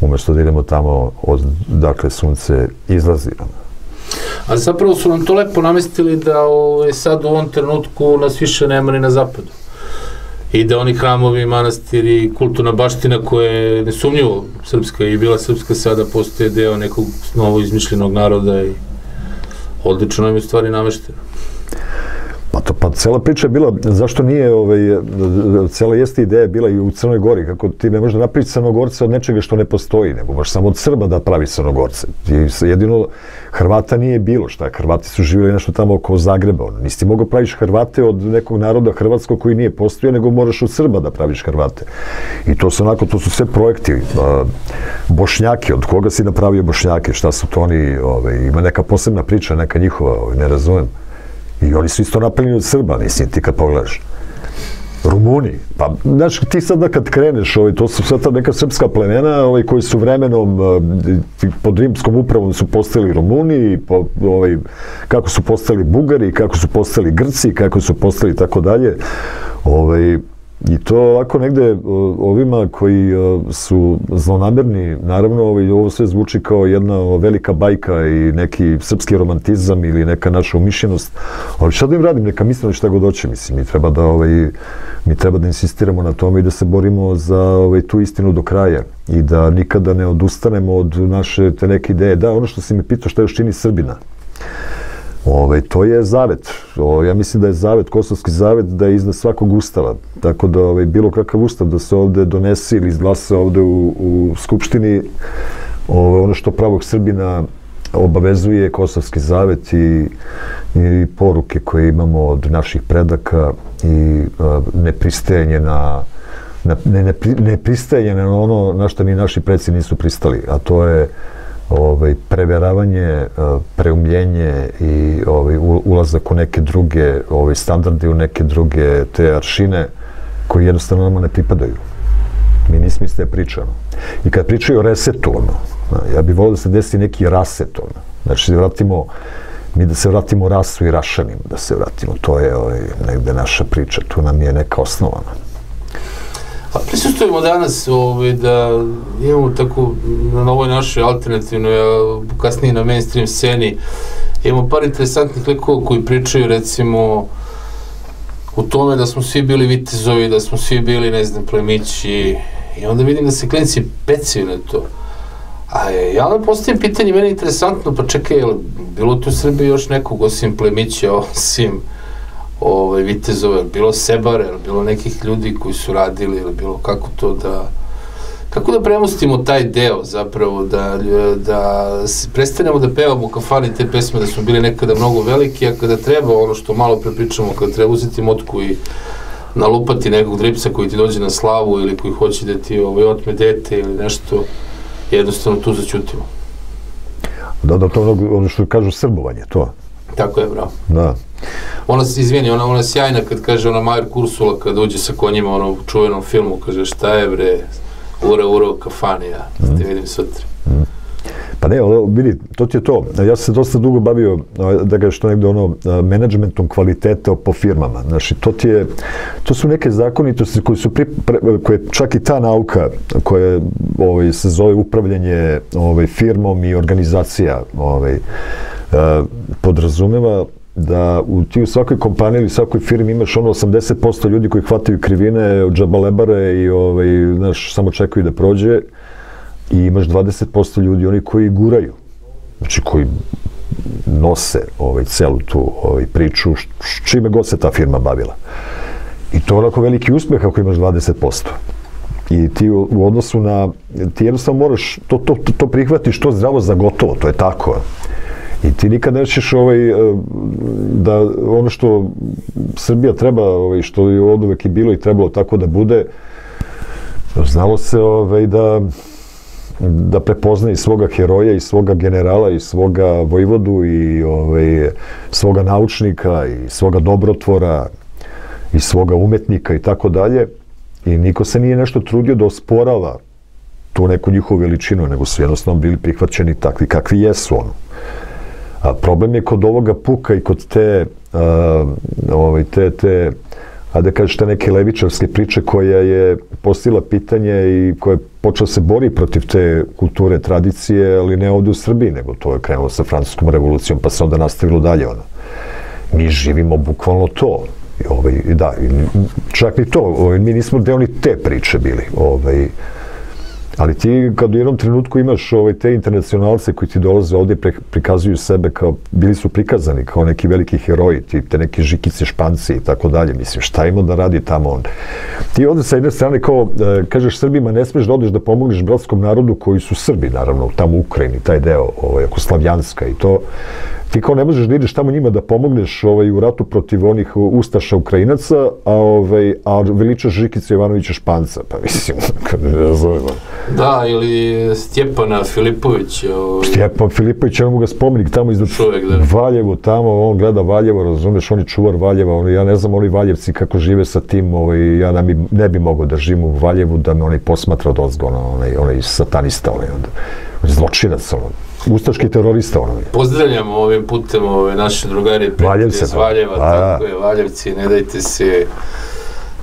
Umesto da idemo tamo odakle sunce izlazi. A zapravo su nam to lepo namestili da sad u ovom trenutku nas više nema ni na zapadu. I da oni hramovi, manastiri, kulturna baština koja je nesumnjivo srpska i bila srpska sada postoje deo nekog novo izmišljenog naroda i odlično nam je u stvari namešteno. Pa cela priča je bila, zašto nije, cela jeste ideja bila i u Crnoj Gori, kako ti ne možeš da napraviš Crnogorce od nečega što ne postoji, nego možeš samo od Srba da praviš Crnogorce. Jedino Hrvata nije bilo, šta, Hrvati su živjeli nešto tamo oko Zagreba, nisi ti mogao praviš Hrvate od nekog naroda hrvatskog koji nije postojao, nego moraš od Srba da praviš Hrvate. I to su sve projekti, Bošnjake, od koga si napravio Bošnjake, šta su to oni, ima neka posebna priča, neka njihova, ne razumem. I oni su isto napravljeni od Srba, nisi ti kad pogledaš. Rumuni, pa znaš, ti sad kad kreneš, to su sad neka srpska plemena koji su vremenom pod rimskom upravom su postali Rumuni, kako su postali Bugari, kako su postali Grci, kako su postali tako dalje. I to ovako negde ovima koji su zlonamerni, naravno ovo sve zvuči kao jedna velika bajka i neki srpski romantizam ili neka naša umišljenost, ali šta da im radim, neka mislim šta god hoće, mislim, mi treba da insistiramo na tome i da se borimo za tu istinu do kraja i da nikada ne odustanemo od naše te neke ideje. Da, ono što si mi pitao šta još čini Srbina. To je zavet. Ja mislim da je zavet, kosovski zavet, da je iznad svakog ustava. Tako da bilo kakav ustav da se ovde donese ili izglasa ovde u Skupštini, ono što pravog Srbina obavezuje kosovski zavet i poruke koje imamo od naših predaka i nepristajanje na ono na što ni naši preci nisu pristali, a to je preveravanje, preumljenje i ulazak u neke druge standarde, u neke druge te aršine koji jednostavno nama ne pripadaju. Mi nismo iste pričamo. I kad pričaju o resetu, ja bih volio da se desi neki raset. Znači, mi da se vratimo rasu i rašanima, da se vratimo. To je negde naša priča, tu nam je neka osnovana. Prisustujemo danas da imamo tako na ovoj našoj alternativnoj, kasnije na mainstream sceni, imamo par interesantnih likova koji pričaju recimo o tome da smo svi bili vitezovi, da smo svi bili, ne znam, plemići i onda vidim da se klinci pecaju na to. A ja vam postavim pitanje, meni je interesantno, pa čekaj, je li bilo tu u Srbiji još nekog osim plemića, osim vitezove, je li bilo sebare, je li bilo nekih ljudi koji su radili, je li bilo kako to da... Kako da premostimo taj deo zapravo, da prestanemo da pevamo u kafani te pesme da smo bili nekada mnogo veliki, a kada treba ono što malo prepričamo, kada treba uzeti motku i nalupati nekog dripsa koji ti dođe na slavu ili koji hoće da ti otme dete ili nešto, jednostavno tu začutimo. Da, to je ono što kažu srbovanje, to. Tako je, bravo. Da. Ona, izvini, ona je sjajna kad kaže ona Majer Kursula kad uđe sa konjima u čuvenom filmu, kaže šta je bre, ura, ura, kafanija, da te vidim sutra. Pa ne, vidi, to ti je to. Ja sam se dosta dugo bavio, da ga što negde ono, menadžmentom kvaliteta po firmama. Znači, to su neke zakonitosti koje čak i ta nauka koja se zove upravljanje firmom i organizacija podrazumeva da ti u svakoj kompaniji ili svakoj firmi imaš ono 80% ljudi koji hvataju krivine, džabalebare i samo čekaju da prođe i imaš 20% ljudi oni koji guraju, znači koji nose celu tu priču čime god se ta firma bavila. I to je onako veliki uspeh ako imaš 20%. I ti u odnosu na, ti jednostavno moraš, to prihvatiš, to zdravo za gotovo, to je tako. I ti nikad nećeš da ono što Srbija treba, što je od uvek i bilo i trebalo tako da bude, znalo se da prepozna i svoga heroja, i svoga generala, i svoga vojvodu, i svoga naučnika, i svoga dobrotvora, i svoga umetnika i tako dalje. I niko se nije nešto trudio da osporava tu neku njihovu veličinu, nego su jednostavno bili prihvaćeni takvi kakvi jesu. A problem je kod ovoga puka i kod te da kažeš te neke levičarske priče koja je postavila pitanje i koja je počela se boriti protiv te kulture, tradicije, ali ne ovdje u Srbiji, nego to je krenulo sa Francuskom revolucijom pa se onda nastavilo dalje. Mi živimo bukvalno to. Da, čak ni to, mi nismo deo ni te priče bili. Ali ti kad u jednom trenutku imaš te internacionalce koji ti dolaze ovdje i prikazuju sebe kao, bili su prikazani kao neki veliki heroji, te neki Žikice, Španci i tako dalje, mislim šta ima da radi tamo. Ti ovdje sa jedne strane kao, kažeš Srbima ne smiješ da odeš da pomogneš bratskom narodu koji su Srbi, naravno, tamo u Ukrajini, taj deo, oko Slavjanska i to. Ti kao ne možeš da ideš tamo njima da pomogneš u ratu protiv onih Ustaša Ukrajinaca, a veličaš Žikicu Jovanovića Španca, pa mislim, kada ne razumijem. Da, ili Stjepana Filipovića. Stjepan Filipović, ono mu ga spomenik tamo iznad Valjevu, tamo, on gleda Valjevo, razumeš, on je čuvar Valjeva, ja ne znam, oni Valjevci kako žive sa tim, ja ne bi mogao da živim u Valjevu, da me onaj posmatra od ozga, onaj satanista, onaj zločinac, ono. Ustaški terorista, ono je. Pozdravljamo ovim putem naše drugare i prijatelje iz Valjeva, tako je, Valjevci, ne dajte se,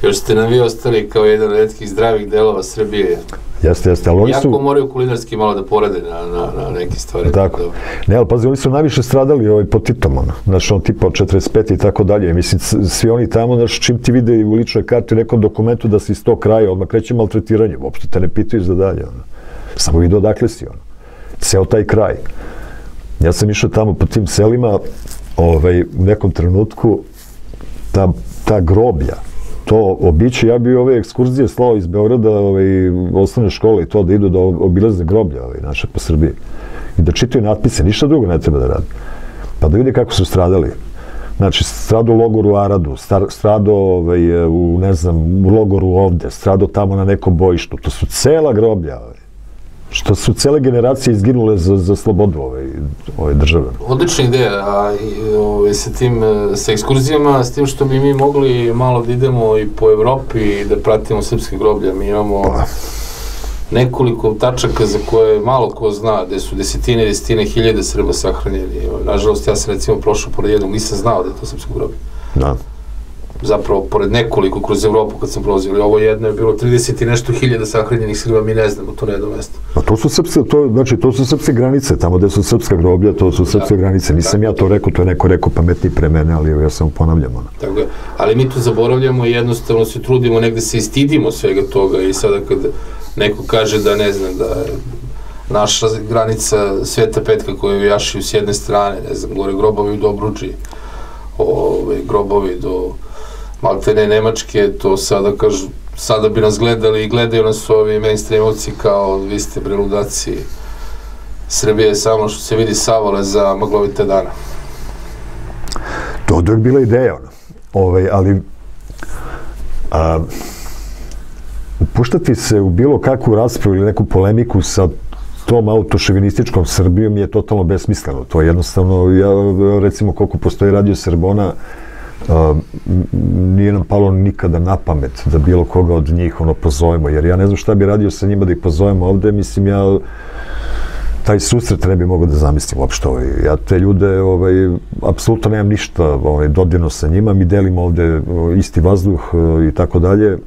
još ste nam vi ostali kao jedan od retkih zdravih delova Srbije. Jeste, jeste, ali oni su... Jako moraju kulinarski malo da porade na neke stvari. Tako. Ne, ali pazi, oni su najviše stradali po Titom, ono. Znači, on tipa od 45 i tako dalje. Mislim, svi oni tamo, znači, čim ti vide u ličnoj karti u nekom dokumentu da si iz tog kraja, odmah kreće maltretiranje, uopšte te ne pitaju za dalje, ono. Samo vidi odakle si, ono. Ceo taj kraj. Ja sam išao tamo po tim selima, u nekom trenutku, ta groblja, to običe, ja bi ove ekskurzije slao iz Beograda, osnovne škole i to, da idu da obilaze groblja naše po Srbiji. I da čitaju natpise, ništa drugo ne treba da radi. Pa da vide kako su stradali. Znači, strado u logoru Aradu, strado u, ne znam, u logoru ovde, strado tamo na nekom bojištu. To su cela groblja, što su cele generacije izginule za slobodu ove države. Odlična ideja sa ekskurzijama, s tim što bi mi mogli malo da idemo i po Evropi i da pratimo srpske groblja. Mi imamo nekoliko tačaka za koje malo ko zna, gde su desetine i desetine hiljade Srba sahranjeni. Nažalost, ja sam recimo prošao pored jednog, nisam znao da je to srpsko groblje. Da. Zapravo, pored nekoliko kroz Evropu kad sam prolazio, ali ovo jedno je bilo 30 i nešto hiljada sahranjenih Srba, mi ne znamo, to ne do mesta. Pa to su srpske granice, tamo gde su srpska groblja, to su srpske granice. Nisam ja to rekao, to je neko rekao pametniji pre mene, ali ja sam ponavljam. Tako je, ali mi to zaboravljamo i jednostavno se trudimo, negde se i stidimo svega toga i sada kad neko kaže da ne znam da je naša granica Sveta Petka koja je u Jašiju s jedne strane, ne znam, gore grobovi u Dobruđi, grobovi do Maltene Nemačke, to sada kažu, sada bi nas gledali i gledaju nas ovi mainstreamovci kao vi ste preludaci. Srbije je samo što se vidi savala za maglovite dana. To je bila ideja, ali upuštati se u bilo kakvu raspravu ili neku polemiku sa tom autošovinističkom Srbijom je totalno besmisleno. To je jednostavno, ja recimo koliko postoji Radio Serbona, nije nam palo nikada na pamet da bilo koga od njih pozovemo, jer ja ne znam šta bi radio sa njima da ih pozovemo ovde, mislim ja taj susret ne bi mogao da zamislim uopšte. Ja te ljude apsolutno nemam ništa dodirno sa njima, mi delimo ovde isti vazduh i tako dalje,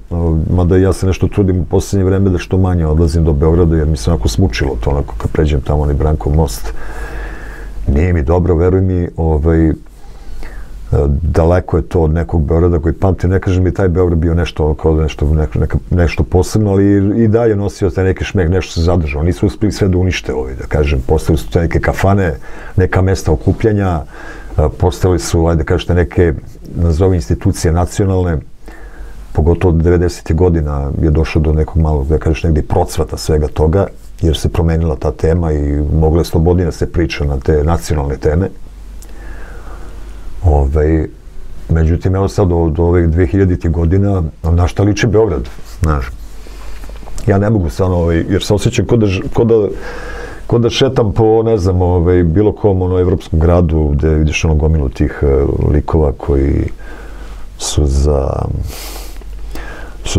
mada ja se nešto trudim u posljednje vreme da što manje odlazim do Beograda, jer mi se onako smučilo to onako kad pređem tamo onaj Brankov most. Nije mi dobro, veruj mi, daleko je to od nekog Beograda koji pamti, ne kažem i taj Beograd bio nešto posebno, ali i dalje nosio taj neki šmeh, nešto se zadržao. Nisu uspili sve da unište da kažem, postavili su te neke kafane, neka mesta okupljanja, postavili su, ajde kažete, neke, nazove institucije nacionalne, pogotovo od 90. godina je došlo do nekog malog, da kažeš, negdje procvata svega toga, jer se promenila ta tema i mogla je slobodnije da se priča na te nacionalne teme. Međutim, evo sad od ovih 2000. godina, na šta liči Beograd, znaš. Ja ne mogu samo, jer se osjećam ko da šetam po, ne znam, bilo kom evropskom gradu gde vidiš ono gomilu tih likova koji su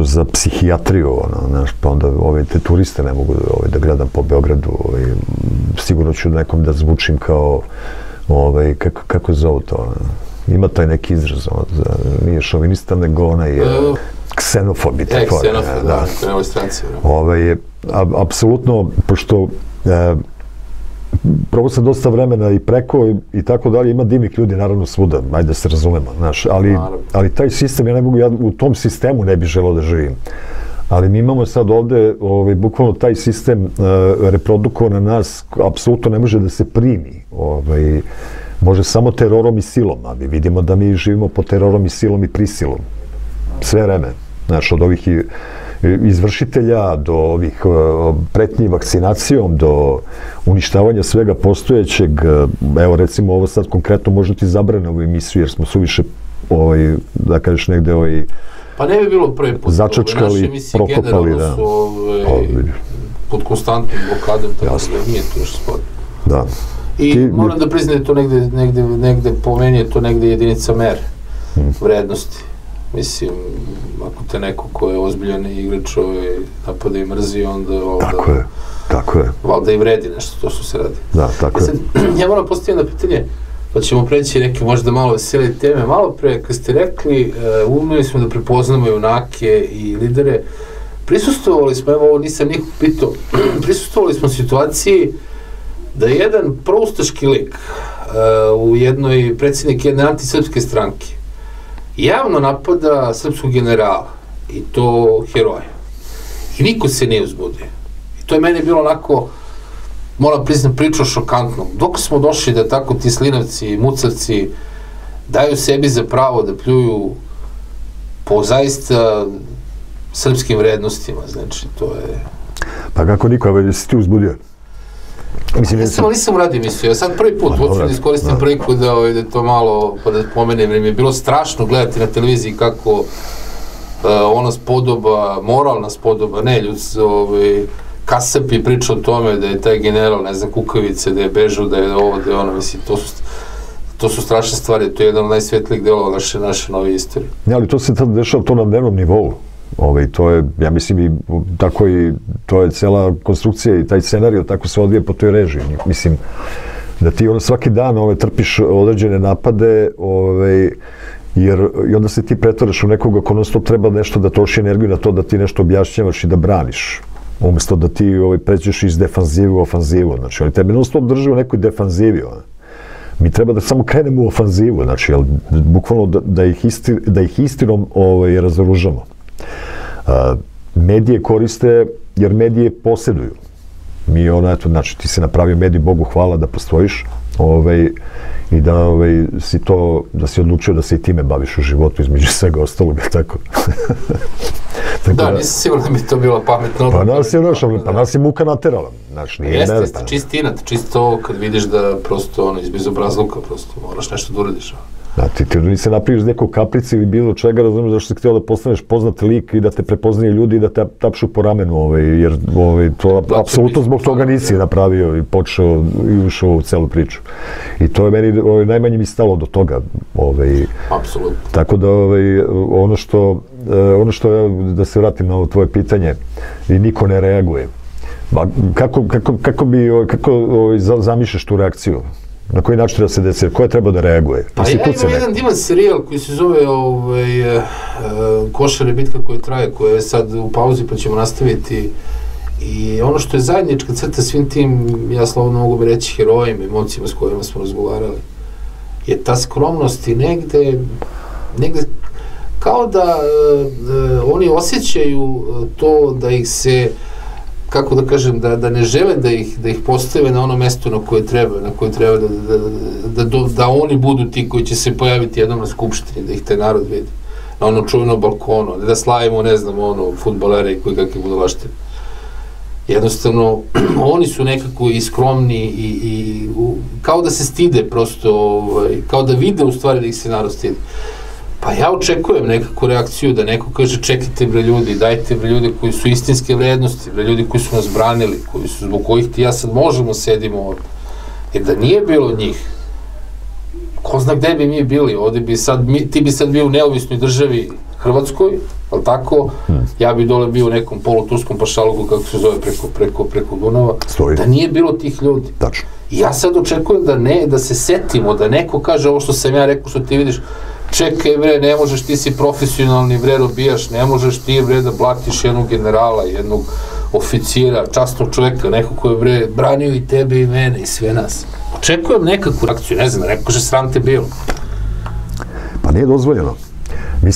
za psihijatriju, pa onda te turiste ne mogu da gledam po Beogradu. Sigurno ću nekom da zvučim kao, kako zovu to, ima taj neki izraz, nije šovinista, nego ona je ksenofobi. Ksenofobi, da, na ovoj stranci. Apsolutno, pošto probao sam dosta vremena i preko i tako dalje, ima divnih ljudi, naravno svuda, ajde da se razumemo, znaš, ali taj sistem, ja u tom sistemu ne bih želeo da živim. Ali mi imamo sad ovde, bukvalno taj sistem reprodukovan na nas, apsolutno ne može da se primi. Može samo terorom i silom, a mi vidimo da mi živimo po terorom i silom i prisilom. Sve vreme, znaš, od ovih izvršitelja do ovih pretnji vakcinacijom, do uništavanja svega postojećeg. Evo, recimo, ovo sad konkretno možda ti zabrane ovu emisiju, jer smo suviše, da kažeš, negde pa ne bi bilo prvi put. Začačkali, prokopali, da. Naše emisije generalno su pod konstantnim blokadom, tako da nije to još sporno. Da. I moram da priznaju to negde, po meni je to negde jedinica mere vrednosti. Mislim, ako te neko ko je ozbiljan igrač napada i mrzi, onda valjda i vredi nešto, to što se radi. Ja moram postaviti jedno pitanje, pa ćemo preći neke možda malo veselije teme. Malo pre, kad ste rekli, umeli smo da prepoznamo junake i lidere. Prisustovali smo, evo ovo nisam nikog pitao, prisustovali smo situaciji da je jedan proustaški lik, predsjednik jedne antisrpske stranke, javno napada srpskog generala, i to heroja, i niko se ne uzbude. I to je meni bilo onako, moram priznam, priča šokantno. Dok smo došli da tako ti slinavci i mucavci daju sebi za pravo da pljuju po zaista srpskim vrednostima, znači to je... Pa kako niko, ali si ti uzbudio? Nisam uradio mislio, ja sad prvi put hoću da iskoristim priliku da to malo pomenem, jer mi je bilo strašno gledati na televiziji kako ona spodoba, moralna spodoba, ne ljuds, kasapi priča o tome da je taj general, ne znam, kukavice, da je bežao, da je ovo, da je ono, mislim, to su strašne stvari, to je jedan od najsvetlijih delova naše nove istorije. Ne, ali to se tad dešava, to na dnevnom nivou. To je, ja mislim, i tako i to je cela konstrukcija i taj scenario tako se odvije po toj režiji. Mislim, da ti svaki dan trpiš određene napade, i onda se ti pretvaraš u nekoga ko non-stop treba nešto da troši energiju na to da ti nešto objašnjavaš i da braniš. Umjesto da ti pređeš iz defanzivu u ofanzivu, znači, ali tebe non-stop drži u nekoj defanzivi. Mi treba da samo krenemo u ofanzivu, znači, bukvalno da ih istinom razoružamo. Medije koriste, jer medije posjeduju. Mi znači, ti si napravio medij, Bogu hvala da postojiš i da si odlučio da se i time baviš u životu, između svega ostaloga, tako. Da, nisam sigurno da bi to bila pametna. Pa nas je muka naterala. Jeste, čist inat, čisto kad vidiš da prosto iz bezobrazluka moraš nešto da uradiš. Ti nisi napriviš nekog kaprici ili bilo čega, razumiješ zašto si htio da postaneš poznat lik i da te prepoznaju ljudi i da te tapšu po ramenu, jer to apsolutno zbog toga nisi napravio i počeo i ušao u celu priču. I to je meni najmanje mi stalo do toga. Apsolutno. Tako da ono što je, da se vratim na ovo tvoje pitanje, i niko ne reaguje. Kako zamišljaš tu reakciju? Na koji način da se desi? Ko je trebao da reaguje? Pa ja imam jedan divan serijal koji se zove Košare bitka koja traje, koja je sad u pauzi pa ćemo nastaviti. I ono što je zajednička crta svim tim, ja slobodno mogu bi reći herojima i momcima s kojima smo razgovarali, je ta skromnost i negde kao da oni osjećaju to da ih se, kako da kažem, da ne žele da ih postave na ono mesto na koje treba da oni budu ti koji će se pojaviti jednom na skupštini, da ih taj narod vidi. na ono čuveno balkonu, da slavimo, ne znam, ono, futbolere i koji kakve budalašte. Jednostavno, oni su nekako i skromni i kao da se stide prosto, kao da vide u stvari da ih se narod stide. Pa ja očekujem nekakvu reakciju da neko kaže čekajte bre ljudi, dajte bre ljudi koji su istinske vrednosti, bre ljudi koji su nas branili, koji su zbog kojih ti ja sad možemo sedimo ovdje. Jer da nije bilo njih, ko zna gde bi mi bili, ovdje bi sad, ti bi sad bio u neovisnoj državi Hrvatskoj, ali tako, ja bi dole bio u nekom poluturskom pašaluku, kako se zove, preko Dunava, da nije bilo tih ljudi. I ja sad očekujem da ne, da se setimo, da neko kaže ovo što sam ja rekao, što ti vidiš, čekaj bre, ne možeš, ti si profesionalni bre, robijaš, ne možeš ti bre da blatiš jednog generala, jednog oficira, častnog čoveka, nekog koji je bre branio i tebe i mene i sve nas. Očekujem nekakvu reakciju, ne znam, neko kaže sram te bilo. Pa nije dozvoljeno. Mi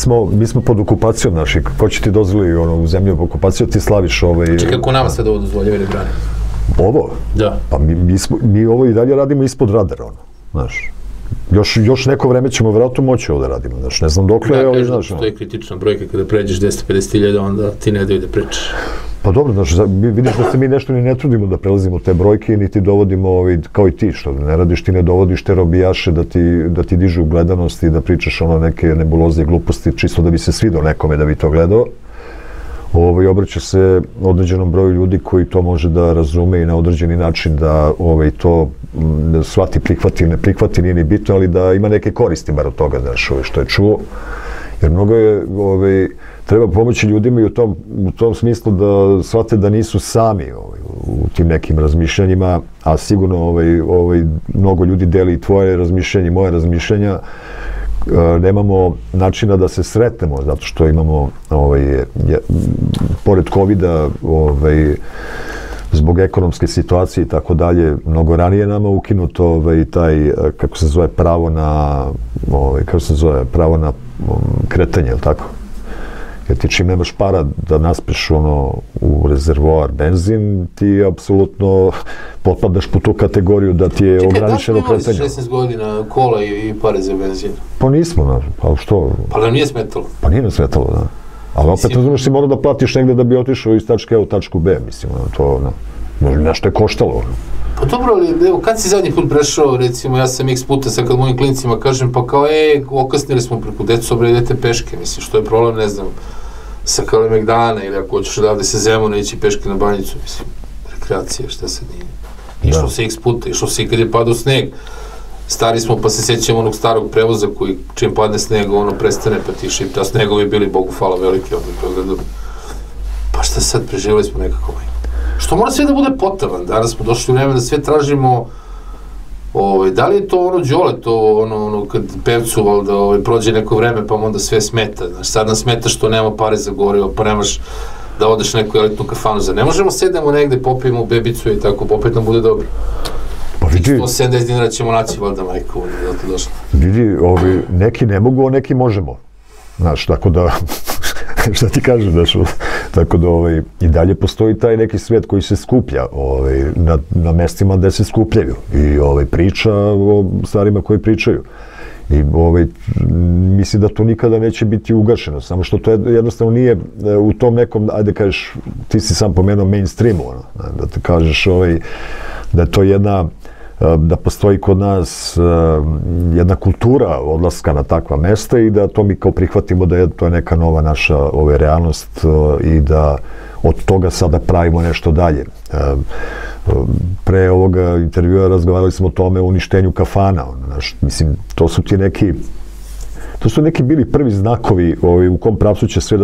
smo pod okupacijom naših, ko će ti dozvoliti u zemlju okupaciju, ti slaviš ovaj... Čekaj, kako nama sad ovo dozvoljava ili brane? Ovo? Da. Pa mi ovo i dalje radimo ispod radara, ono, znaš. Još neko vreme ćemo vjerojatno moći ovo da radimo, znaš, ne znam dokle je ovo, znaš. Da, kažem, to je kritična brojka, kada pređeš 250.000, onda ti ne daju da pričaš. Pa dobro, znaš, vidiš da se mi nešto ni ne trudimo da prelazimo te brojke, niti dovodimo, kao i ti, što ne radiš, ti ne dovodiš te robijaše da ti dižu gledanost i da pričaš ono neke nebuloze i gluposti, čisto da bi se svidao nekome da bi to gledao. Obraća se određenom broju ljudi koji to može da razume i na određeni način da to shvati, prihvati, ne prihvati, nije ni bitno, ali da ima neke koristi bar od toga, znaš, što je čuo. Jer mnogo je, treba pomoći ljudima i u tom smislu da shvate da nisu sami u tim nekim razmišljanjima, a sigurno mnogo ljudi deli i tvoje razmišljanje i moje razmišljanja. Nemamo načina da se sretnemo, zato što imamo, pored COVID-a, zbog ekonomske situacije i tako dalje, mnogo ranije nama ukinuto taj, kako se zove, pravo na kretanje, ili tako? Jer ti čim nemaš para da naspeš u rezervoar benzin, ti apsolutno potpadaš po tu kategoriju da ti je ograničeno kretanje. Čekaj, da smo imali 16 godina kola i pare za benzin? Pa nismo, ali što? Pa nam nije smetalo? Pa nije nam smetalo, da. Ali opet razumiješ, ti morao da platiš negde da bi otišao iz tačke A u tačku B, mislim, to nešto je koštalo. Pa dobro, ali evo, kad si zadnji put prešao, recimo, ja sam x puta sad kad mojim klinicima kažem, pa kao, okasnili smo preko decu, obre, idete peške, mislim, što je problem, ne znam, sa Kalemegdana, ili ako hoćeš odavde se Zemuna ići peške na Banjicu, mislim, rekreacija, šta sad nije. Išlo se x puta, išlo se i kad je padao sneg. Stari smo, pa se sjećamo onog starog prevoza koji, čim padne sneg, ono prestane, pa tiše i ta snegovi bili, Bogu hvala, velike ovdje u Beogradu. Pa šta sad, preživali smo nekako ovaj. Što mora sve da bude potavan, danas smo došli u vreme da sve tražimo, da li je to ono Đole, to ono kad pevcu valjda prođe neko vreme pa mu onda sve smeta, znaš, sad nam smeta što nema pare za gorivo, pa nemaš da odeš neku elitnu kafanu, zar ne možemo sedemo negde, popijemo bebicu i tako, popet nam bude dobro. Tih 170 dinara ćemo naći valjda majka ovdje, da to došlo. Vidi, neki ne mogu, a neki možemo, znaš, tako da... Šta ti kažem, znaš, tako da i dalje postoji taj neki svet koji se skuplja na mestima gde se skupljaju i priča o starima koji pričaju. I misli da to nikada neće biti ugašeno, samo što to jednostavno nije u tom nekom, ajde kažeš, ti si sam pomenuo mainstreamu, da te kažeš da je to jedna, da postoji kod nas jedna kultura odlaska na takva mesta i da to mi kao prihvatimo da je to neka nova naša realnost i da od toga sada pravimo nešto dalje. Pre ovoga intervjua razgovarali smo o tome, o uništenju kafana. Mislim, to su neki bili prvi znakovi u kom pravcu će sve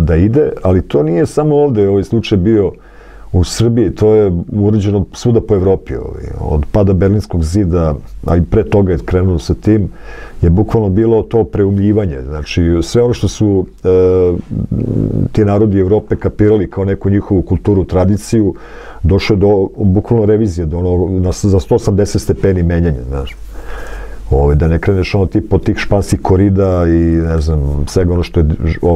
da ide, ali to nije samo ovde, ovaj slučaj bio u Srbiji, to je uređeno svuda po Evropi. Od pada Berlinskog zida, a i pre toga je krenulo sa tim, je bukvalno bilo to preumljivanje. Znači, sve ono što su ti narodi Evrope kapirali kao neku njihovu kulturu, tradiciju, došlo je do bukvalno revizije, do ono za 180 stepeni menjanja, znaš. Da ne kreneš ono tipa od tih španskih korida i ne znam, svega ono što je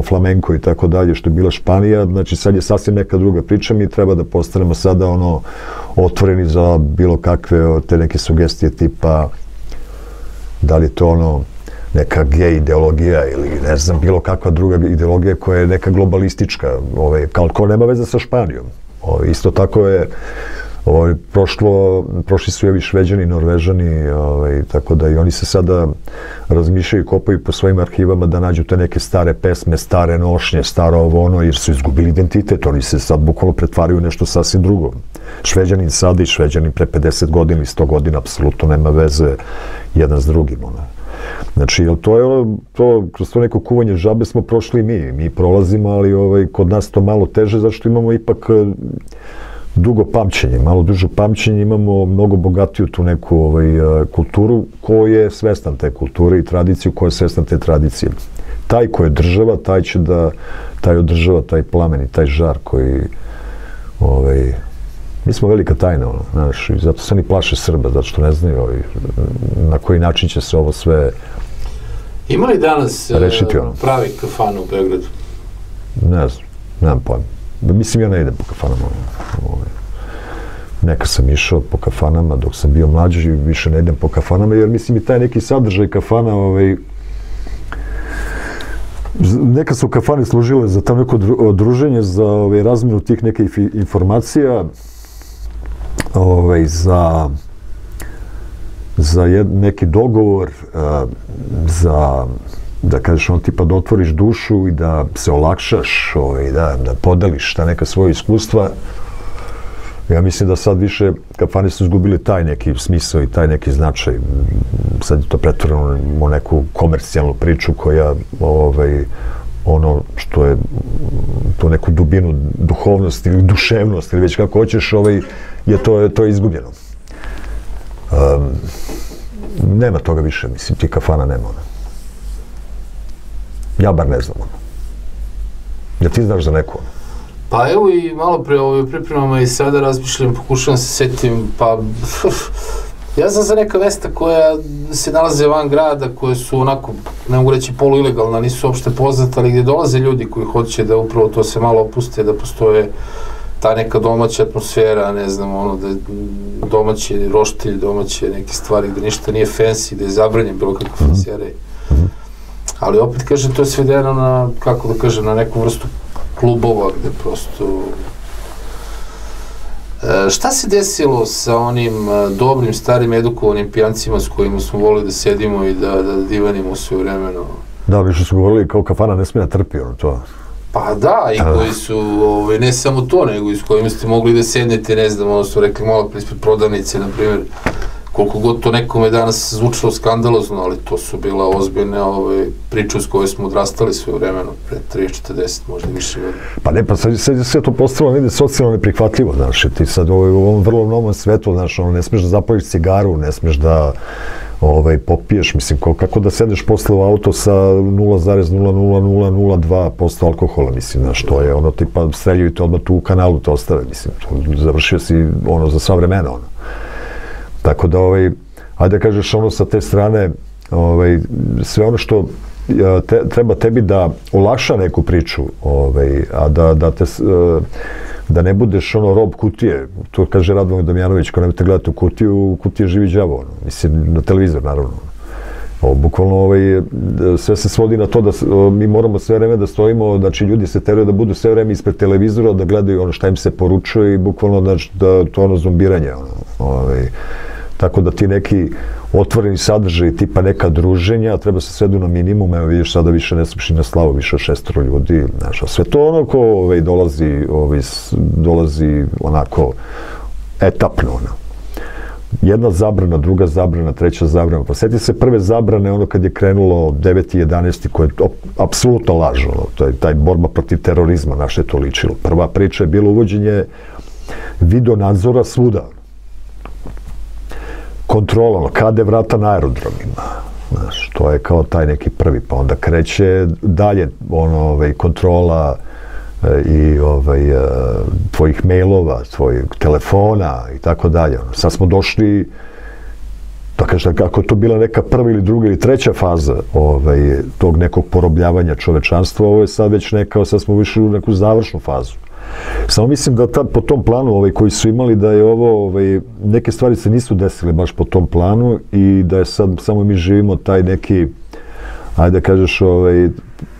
flamenko i tako dalje, što je bila Španija, znači sad je sasvim neka druga priča, mi treba da postanemo sada ono otvoreni za bilo kakve te neke sugestije tipa da li je to ono neka gej ideologija ili ne znam, bilo kakva druga ideologija koja je neka globalistička, kao nema veze sa Španijom. Isto tako je prošli su i Šveđani, Norvežani, tako da i oni se sada razmišljaju i kopaju po svojim arhivama da nađu te neke stare pesme, stare nošnje, staro ovo ono, jer su izgubili identitet, oni se sad bukvalno pretvaraju u nešto sasvim drugo. Šveđanin sada i Šveđanin pre 50 godina ili 100 godina apsolutno nema veze jedan s drugim. Znači, kroz to neko kuvanje žabe smo prošli mi. Mi prolazimo, ali kod nas to malo teže, zašto imamo ipak dugo pamćenje, malo duže pamćenje, imamo mnogo bogatiju tu neku kulturu ko je svestan te kulture i tradiciju, ko je svestan te tradicije. Taj ko je država, taj će da, taj održava taj plamen i taj žar koji, mi smo velika tajna, znaš, i zato se oni plaše Srba, zato što ne znaju na koji način će se ovo sve rešiti. Ima li danas pravi kafan u Beogradu? Ne znam, nemam pojma. Mislim, ja ne idem po kafanama. Nekad sam išao po kafanama dok sam bio mlađi, više ne idem po kafanama, jer mislim i taj neki sadržaj kafana, nekad su kafane služile za tam neko druženje, za razmjenu tih nekih informacija, za neki dogovor, za, da kažeš, on tipa da otvoriš dušu i da se olakšaš, da podeliš ta neka svoja iskustva. Ja mislim da sad više kafane su izgubile taj neki smisao i taj neki značaj. Sad je to pretvoreno u neku komercijalnu priču koja, ono što je tu neku dubinu duhovnosti ili duševnost ili već kako hoćeš, je to izgubljeno. Nema toga više, mislim, ti kafana nema. Ja bar ne znam. Da ti znaš za neko? Pa evo i malo pre u pripremama i sada razmišljam, pokušavam se setim, pa ja znam za neka mesta koja se nalaze van grada, koje su onako, ne mogu reći poluilegalna, nisu uopšte poznata, ali gdje dolaze ljudi koji hoće da upravo to se malo opuste, da postoje ta neka domaća atmosfera, ne znam, ono da je domaći roštilj, domaće neke stvari, gdje ništa nije fancy, da je zabranjen bilo kakve fancyjare. Ali opet, kažem, to je svedeno na, kako da kažem, na neku vrstu klubova gde prosto... Šta se desilo sa onim dobrim, starim, edukovanim pijancima s kojima smo volili da sedimo i da divanimo sve vremeno? Da, više su govorili kao kafana ne smije da trpi, ono to. Pa da, i koji su, ne samo to, nego i s kojima ste mogli da sednete, ne znam, ono su rekli malo ispred prodavnice, na primjer. Koliko god to nekome danas zvučilo skandalozno, ali to su bila ozbiljne priče s koje smo odrastali svoje vremeno, pre 30-40, možda više godina. Pa ne, pa sad je sve to postalo negdje socijalno neprihvatljivo, znaš, ti sad u ovom vrlo novom svetu, znaš, ne smiješ da zapališ cigaru, ne smiješ da popiješ, mislim, kako da sedneš posle u auto sa 0,00002% alkohola, mislim, znaš, to je ono, tipa, streljaju te odmah tu u kanalu, te ostave, mislim, završio si ono za sva vremena, ono. Tako da, ajde da kažeš ono sa te strane, sve ono što treba tebi da olakša neku priču, a da ne budeš ono rob kutije, to kaže Radovan Damjanović, ko nemojte gledati u kutije živi đavo, mislim na televizor naravno. Bukvalno sve se svodi na to da mi moramo sve vreme da stojimo, znači ljudi se teraju da budu sve vreme ispred televizora, da gledaju ono šta im se poručuje i bukvalno da to ono zombiranje. Tako da ti neki otvoreni sadržaj tipa neka druženja, treba se svedu na minimum, evo vidiš sada više ne smiješ i na slavu, više od 600 ljudi, znaš, a sve to ono ko dolazi onako etapno ono. Jedna zabrana, druga zabrana, treća zabrana. Sjeti se prve zabrane ono kad je krenulo 9. 11. koje je apsolutno lažno. To je taj borba protiv terorizma, na što je to ličilo. Prva priča je bilo uvođenje videonadzora svuda. Kontrolano, kada je vrata na aerodromima. Znaš, to je kao taj neki prvi, pa onda kreće dalje kontrola i tvojih mailova, tvojih telefona i tako dalje. Sad smo došli, da kažem, kako je to bila neka prva ili druga ili treća faza tog nekog porobljavanja čovečanstva, ovo je sad već neka, sad smo ušli u neku završnu fazu. Samo mislim da po tom planu koji su imali da je ovo, neke stvari se nisu desile baš po tom planu i da je sad, samo mi živimo taj neki ajde da kažeš,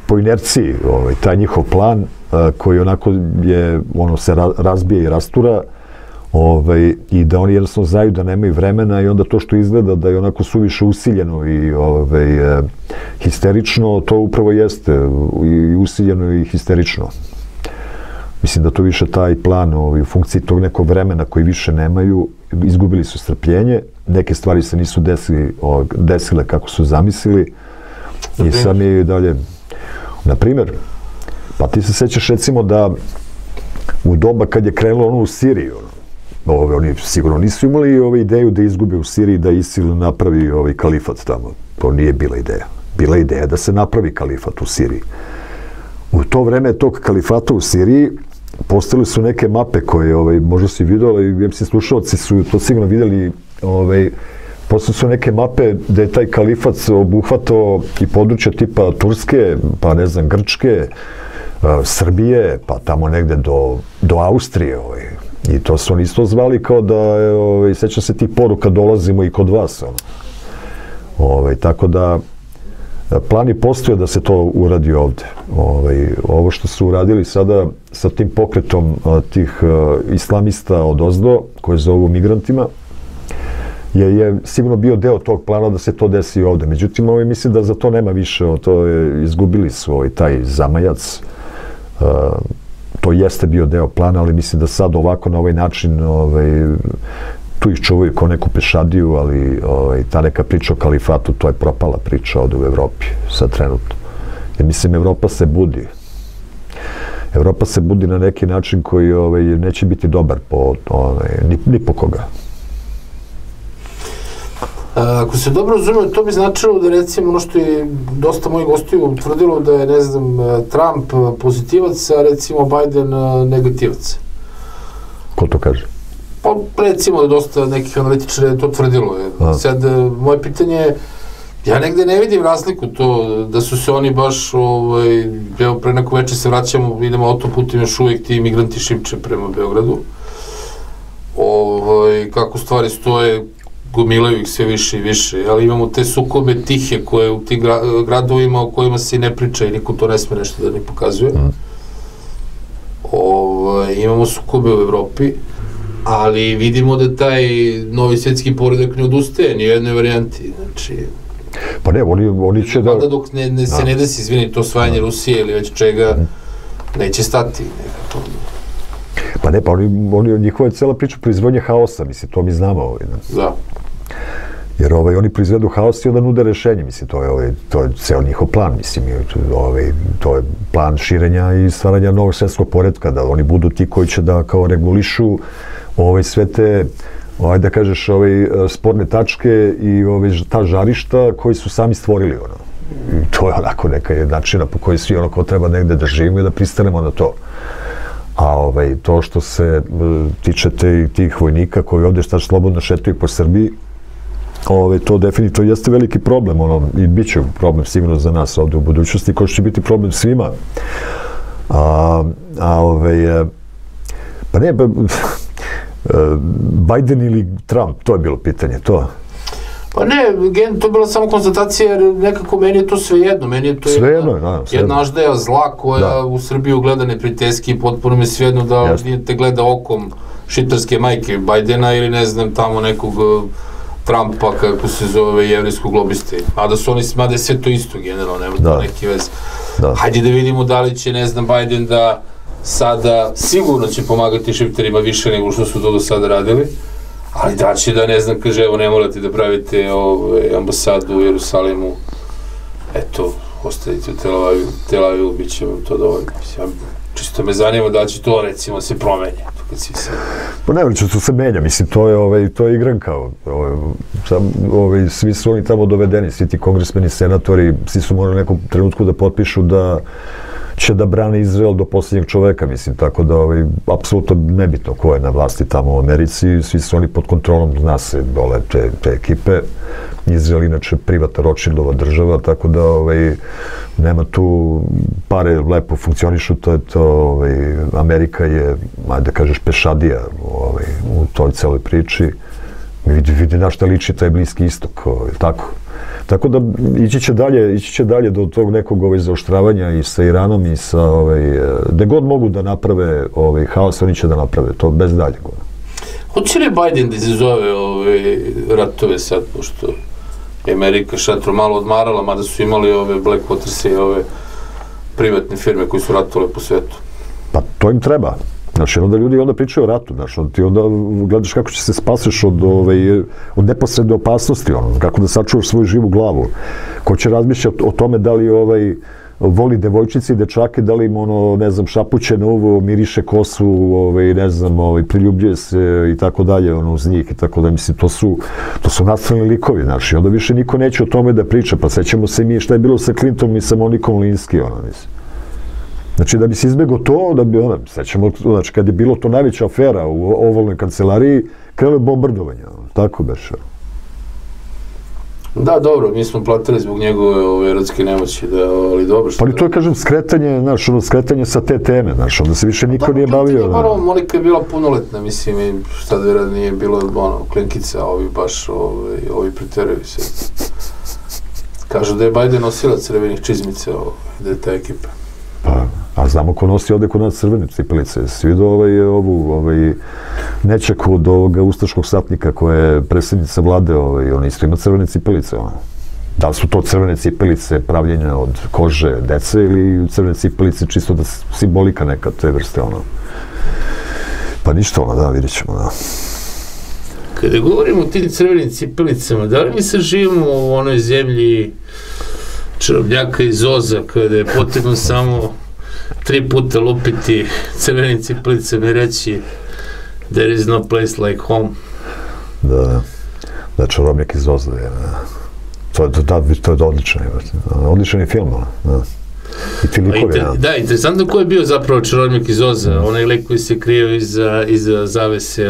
po inerciji, taj njihov plan koji onako je, ono se razbije i rastura i da oni jednostavno znaju da nemaju vremena i onda to što izgleda da je onako suviše usiljeno i histerično, to upravo jeste i usiljeno i histerično. Mislim da to više taj plan u funkciji tog nekog vremena koji više nemaju, izgubili su strpljenje, neke stvari se nisu desile kako su zamislili i sad mi je dalje. Naprimjer, pa ti se sjećaš recimo da u doba kad je krenulo ono u Siriji, oni sigurno nisu imali ove ideju da izgube u Siriji, da ISIL napravi ovaj kalifat tamo. To nije bila ideja. Bila je ideja da se napravi kalifat u Siriji. U to vreme tog kalifata u Siriji postale su neke mape koje možda si vidio, i mislim slušalci su to sigurno vidjeli, postale su neke mape da je taj kalifat obuhvatao i područja tipa Turske, pa ne znam, Grčke, Srbije, pa tamo negde do Austrije. I to su oni isto zvali kao da, sećam se tih poruka, dolazimo i kod vas. Tako da plan je postojao da se to uradi ovde. Ovo što su uradili sada sa tim pokretom tih islamista odozdo, koje zovu migrantima, je sigurno bio deo tog plana da se to desi ovde. Međutim, mislim da za to nema više, izgubili su taj zamajac. To jeste bio deo plana, ali mislim da sad ovako na ovaj način tu ih čuvaju kao neku pešadiju, ali ta neka priča o kalifatu, to je propala priča ovde u Evropi, sad trenutno. Jer mislim, Evropa se budi. Evropa se budi na neki način koji neće biti dobar ni po koga. Ako se dobro razumijem, to bi značilo da recimo ono što je dosta mojih gostiju tvrdilo da je, ne znam, Trump pozitivac, a recimo Biden negativac. Ko to kaže? Pa recimo da dosta nekih analitičara je to tvrdilo. Sad, moje pitanje je, ja negde ne vidim razliku to, da su se oni baš, evo pre neko večer se vraćamo, idemo autoputima, još uvijek ti migranti šipče prema Beogradu. Kako stvari stoje, gomilaju ih sve više i više, ali imamo te sukobe tihe koje u tih gradovima o kojima se i ne priča i niko to ne sme nešto da ne pokazuje. Imamo sukobe u Evropi, ali vidimo da taj novi svjetski poredak ne odustaje ni u jednoj varijanti. Pa ne, oni će da... Dok se ne desi, izvini, to osvajanje Rusije ili već čega, neće stati. Pa ne, pa njihova je cijela priča proizvodnje haosa, mislim, to mi znamo. Da. Jer oni proizvedu haos i onda nude rešenje, mislim, to je ceo njihov plan, mislim, to je plan širenja i stvaranja novog svjetskog poretka, da oni budu ti koji će da kao regulišu sve te, da kažeš, sporne tačke i ta žarišta koji su sami stvorili, to je onako neka jednačina po kojoj svi ko treba negde da živimo i da pristanemo na to. A to što se tiče tih vojnika koji ovdje sad slobodno šetaju po Srbiji, to definitivno jeste veliki problem i bit će problem sigurno za nas ovdje u budućnosti, koji će biti problem svima. Pa ne, Biden ili Trump, to je bilo pitanje, to. Pa ne, to je bila samo konstatacija jer nekako meni je to svejedno, meni je to jedna aždaja zla koja u Srbiji ugleda neprijateljski i potpuno mi je svejedno da te gleda okom šiptarske majke Bajdena ili ne znam tamo nekog Trumpa kako se zove jevrijskog lobiste, a da su oni smade sve to isto generalno, nema to neki vez. Hajde da vidimo da li će, ne znam, Bajden da sada sigurno će pomagati šiptarima više nego što su to do sada radili. Ali da će da, ne znam, kaže, evo ne morate da pravite ambasadu u Jerusalimu, eto, ostavite u Tel Avivu, bit će vam to dovoljno. Čisto me zanima da će to, recimo, se promenja. Pa ne, to se menja, mislim, to je igranka. Svi su oni tamo dovedeni, svi ti kongresmeni, senatori, svi su morali u nekom trenutku da potpišu da će da brane Izrael do posljednjeg čoveka, mislim, tako da, apsolutno nebitno ko je na vlasti tamo u Americi, svi su oni pod kontrolom, zna se, dole te ekipe. Izrael, inače, privatna Rothschildova država, tako da, nema tu, pare lepo funkcionišu, to je to, Amerika je, da kažeš, pešadija u toj celoj priči, vidi na šta liči taj Bliski istok, tako. Tako da ići će dalje do tog nekog zaoštravanja i sa Iranom i sa, gde god mogu da naprave haos, oni će da naprave to bez daljeg. Hoće li Biden da izazove ratove sad, pošto je Amerika šatro malo odmarala, mada su imali ove Blackwater i ove privatne firme koji su ratovale po svetu? Pa to im treba. Znači, onda ljudi onda pričaju o ratu, znači, ti onda gledaš kako će se spasiš od neposredne opasnosti, kako da sačuvaš svoju živu glavu. Ko će razmišljati o tome da li voli devojčici i dečake, da li im, ne znam, šapuće na uvo, miriše kosu, ne znam, priljubljuje se i tako dalje, uz njih i tako da, mislim, to su nastavni likovi, znači, onda više niko neće o tome da priča, pa sećamo se mi šta je bilo sa Clintonom i sa Monikom Levinski, mislim. Znači, da bi se izbjegao to, da bi, sećamo, znači, kad je bilo to najveća afera u ovalnoj kancelariji, krenulo je bombardovanje, tako beše. Da, dobro, mi smo platili zbog njegove erotske nemoći, ali dobro što... Pa li to je, kažem, skretanje, znaš, skretanje sa te teme, znaš, onda se više niko nije bavio. Da, moramo, Monika je bila punoletna, mislim, i šta da vera nije bilo, klinkica, baš, ovi preteraju se. Kažu da je Biden nosila crvenih čizmica, da je ta ekipa. Pa, a znamo ko nosi ovdje kod nas crvene cipelice. Svi do ovu nečak od ovoga ustaškog satnika koja je predsjednica vlade, ona isto ima crvene cipelice. Da li su to crvene cipelice pravljenja od kože dece ili crvene cipelice čisto da simbolika neka te vrste, Pa ništa, da, vidjet ćemo, da. Kada govorimo o tim crvenim cipelicama, da li mi se živimo u onoj zemlji čarobnjaka iz Oza, kada je potrebno samo 3 puta lupiti crvenim cipelicama i reći there is no place like home? Da, čarobnjak iz Oza je, to je odličan film, da, interesantno ko je bio zapravo čarobnjak iz Oza, onaj lik koji se krio iza zavese,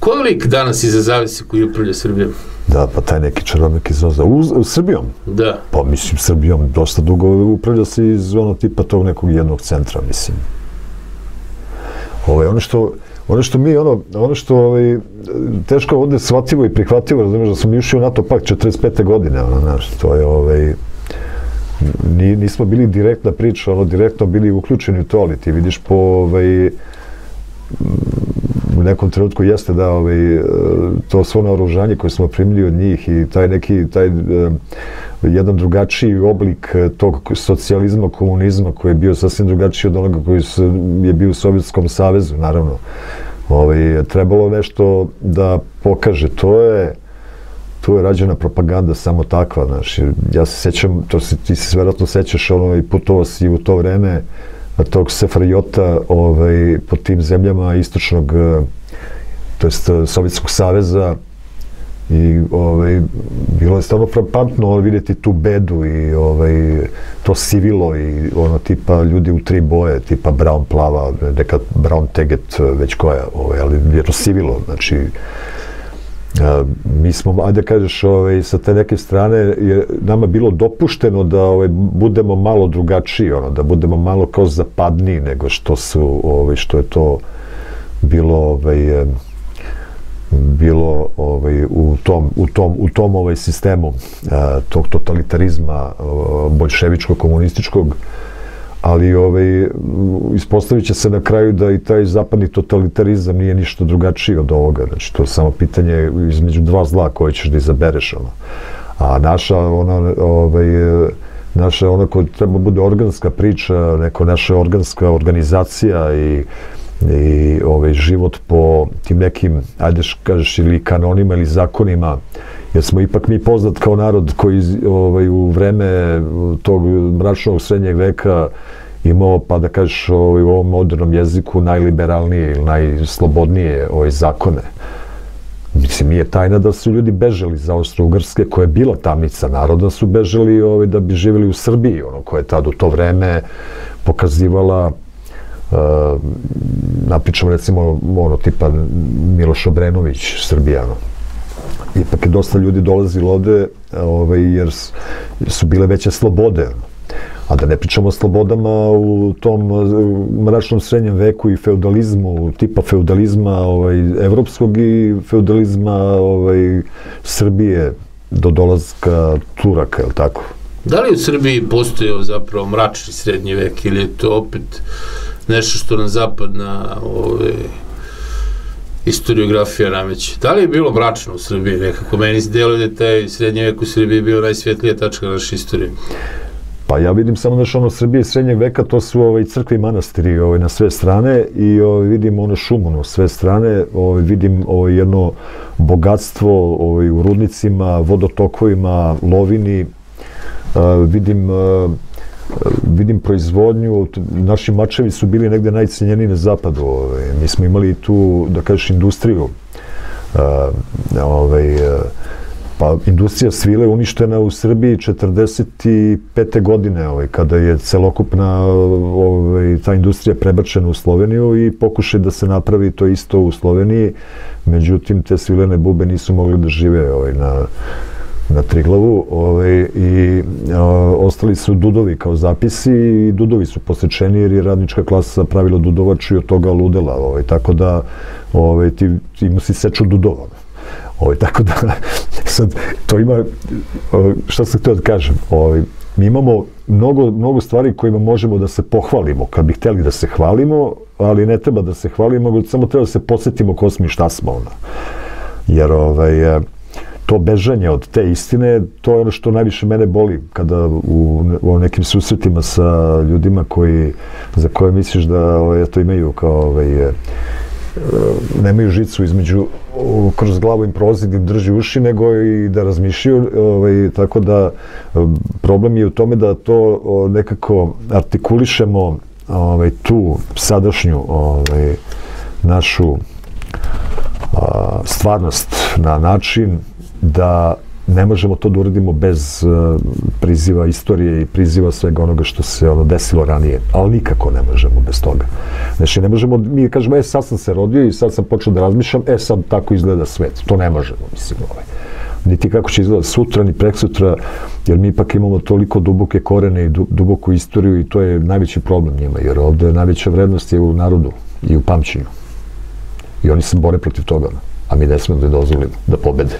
ko je lik danas iza zavese koji upravlja Srbijom? Da, pa taj neki čarobnjak iz Oza. Srbijom? Da. Pa mislim, Srbijom dosta dugo upravlja se iz tipa tog nekog jednog centra, mislim. Ono što teško ovdje shvativo i prihvativo, razumiješ, da smo mi ušli u NATO pakt 45. godine, znaš, to je nismo bili direktna priča, direktno bili uključeni u to, ali ti vidiš po u nekom trenutku jeste da to svo naoružanje koje smo primili od njih i taj neki, taj jedan drugačiji oblik tog socijalizma, komunizma koji je bio sasvim drugačiji od onoga koji je bio u Sovjetskom savezu, naravno. Trebalo nešto da pokaže, to je rađena propaganda samo takva, znaš. Ja se sjećam, to si ti se vjerojatno sjećaš, i putovao si u to vreme tog SFRJ-a po tim zemljama istočnog, to jest Sovjetskog saveza, i bilo je stvarno frapantno vidjeti tu bedu i to sivilo i tipa ljudi u 3 boje, tipa brown plava, neka brown teget, već koja, ali je to sivilo, znači mi smo, ajde kažeš, sa te neke strane nama bilo dopušteno da budemo malo drugačiji, da budemo malo kao zapadniji nego što je to bilo u tom sistemu tog totalitarizma bolševičko-komunističkog, ali ispostavit će se na kraju da i taj zapadni totalitarizam nije ništa drugačiji od ovoga, znači to je samo pitanje između 2 zla koje ćeš da izabereš, a naša ona koja treba bude organska priča, neka naša organska organizacija i život po tim nekim, ajde kažeš, ili kanonima ili zakonima, jer smo ipak mi poznat kao narod koji u vreme tog mračnog srednjeg veka imao, pa da kažeš u ovom modernom jeziku, najliberalnije ili najslobodnije zakone. Mislim, nije tajna da su ljudi bežali iz Austro-Ugarske, koja je bila tamnica naroda, su bežali da bi živjeli u Srbiji, koja je tad u to vreme pokazivala, napričam recimo tipa Miloš Obrenović, Srbijano. Ipak je dosta ljudi dolazilo ovde jer su bile veće slobode. A da ne pričamo o slobodama u tom mračnom srednjem veku i feudalizmu, tipa feudalizma evropskog i feudalizma Srbije do dolazka Turaka, je li tako? Da li u Srbiji postojao zapravo mračni srednji vek ili je to opet nešto što nam zapadna historiografija nameće? Da li je bilo mračno u Srbiji nekako? Meni se deluje da je taj srednji vek u Srbiji bio najsvjetlija tačka naše istorije. Pa ja vidim samo da što ono Srbije i srednjeg veka, to su crkve i manastiri na sve strane i vidim ono šumu na sve strane, vidim jedno bogatstvo u rudnicima, vodotokovima, lovini, vidim proizvodnju, naši mačevi su bili negde najcenjeniji na zapadu, mi smo imali tu, da kažeš, industriju, pa industrija svile je uništena u Srbiji 45. godine, kada je celokupna ta industrija prebačena u Sloveniju i pokušaj da se napravi to isto u Sloveniji, međutim te svilene bube nisu mogli da žive na Triglavu i ostali su dudovi kao zapisi i dudovi su posečeni jer je radnička klasa pravila dudovaču i od toga ludela, tako da ti mu si seču dudova. Tako da, sad, to ima, šta sam htio da kažem, mi imamo mnogo stvari kojima možemo da se pohvalimo, kad bi htjeli da se hvalimo, ali ne treba da se hvalimo, samo treba da se podsjetimo ko smo i šta smo onda. Jer to bežanje od te istine, to je ono što najviše mene boli, kada u nekim susretima sa ljudima za koje misliš da to imaju kao nemaju žicu između kroz glavu im prolazi da im drži uši, nego i da razmišljaju, tako da problem je u tome da to nekako artikulišemo tu sadašnju našu stvarnost na način da ne možemo to da uradimo bez priziva istorije i priziva svega onoga što se desilo ranije. Ali nikako ne možemo bez toga. Znači, ne možemo, mi kažemo, sad sam se rodio i sad sam počeo da razmišljam, sad tako izgleda svet. To ne možemo, mislim, niti kako će izgledati sutra, ni preksutra, jer mi ipak imamo toliko duboke korene i duboku istoriju i to je najveći problem njima, jer ovde najveća vrednost je u narodu i u pamćenju. I oni se bore protiv toga, a mi ne smemo da je dozvolimo da pobede.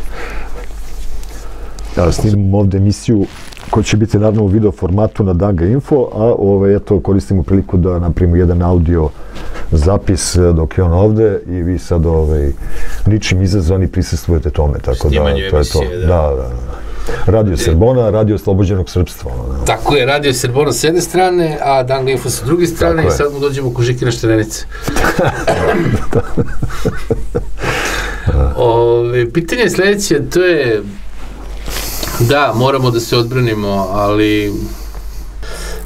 Snimamo ovde emisiju koja će biti naravno u video formatu na Danga Info, a eto koristimo priliku da napravimo jedan audio zapis dok je on ovde i vi sad ničim izazvani prisestvujete tome, tako da to je to. Radio Serbona, radio Slobođenog Srpstva. Tako je, radio Serbona s jedne strane, a Danga Info sa druge strane i sad mu dođemo oko Žekira Štarenice. Pitanje sljedeće, to je da, moramo da se odbranimo, ali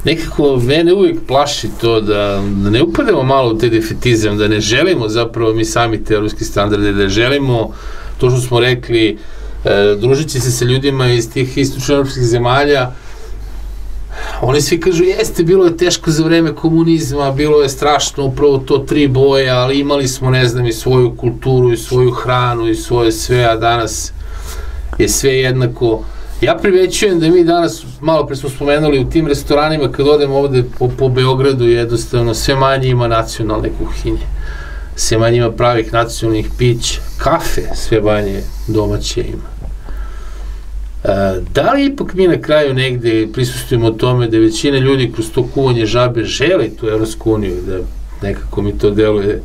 nekako mene uvijek plaši to da ne upademo malo u te defetizam, da ne želimo zapravo mi sami te evropske standarde, da želimo to što smo rekli, družići se sa ljudima iz tih istočno-evropskih zemalja, oni svi kažu, jeste, bilo je teško za vreme komunizma, bilo je strašno, upravo to tri boje, ali imali smo, ne znam, i svoju kulturu, i svoju hranu, i svoje sve, a danas je sve jednako. Ja primećujem da mi danas, malo pre smo spomenuli, u tim restoranima kad odemo ovde po Beogradu, jednostavno sve manje ima nacionalne kuhinje, sve manje ima pravih nacionalnih pića, kafe sve manje domaće ima. Da li ipak mi na kraju negde prisustujemo tome da većina ljudi kroz to kuvanje žabe žele tu Evropsku uniju, da nekako mi to deluje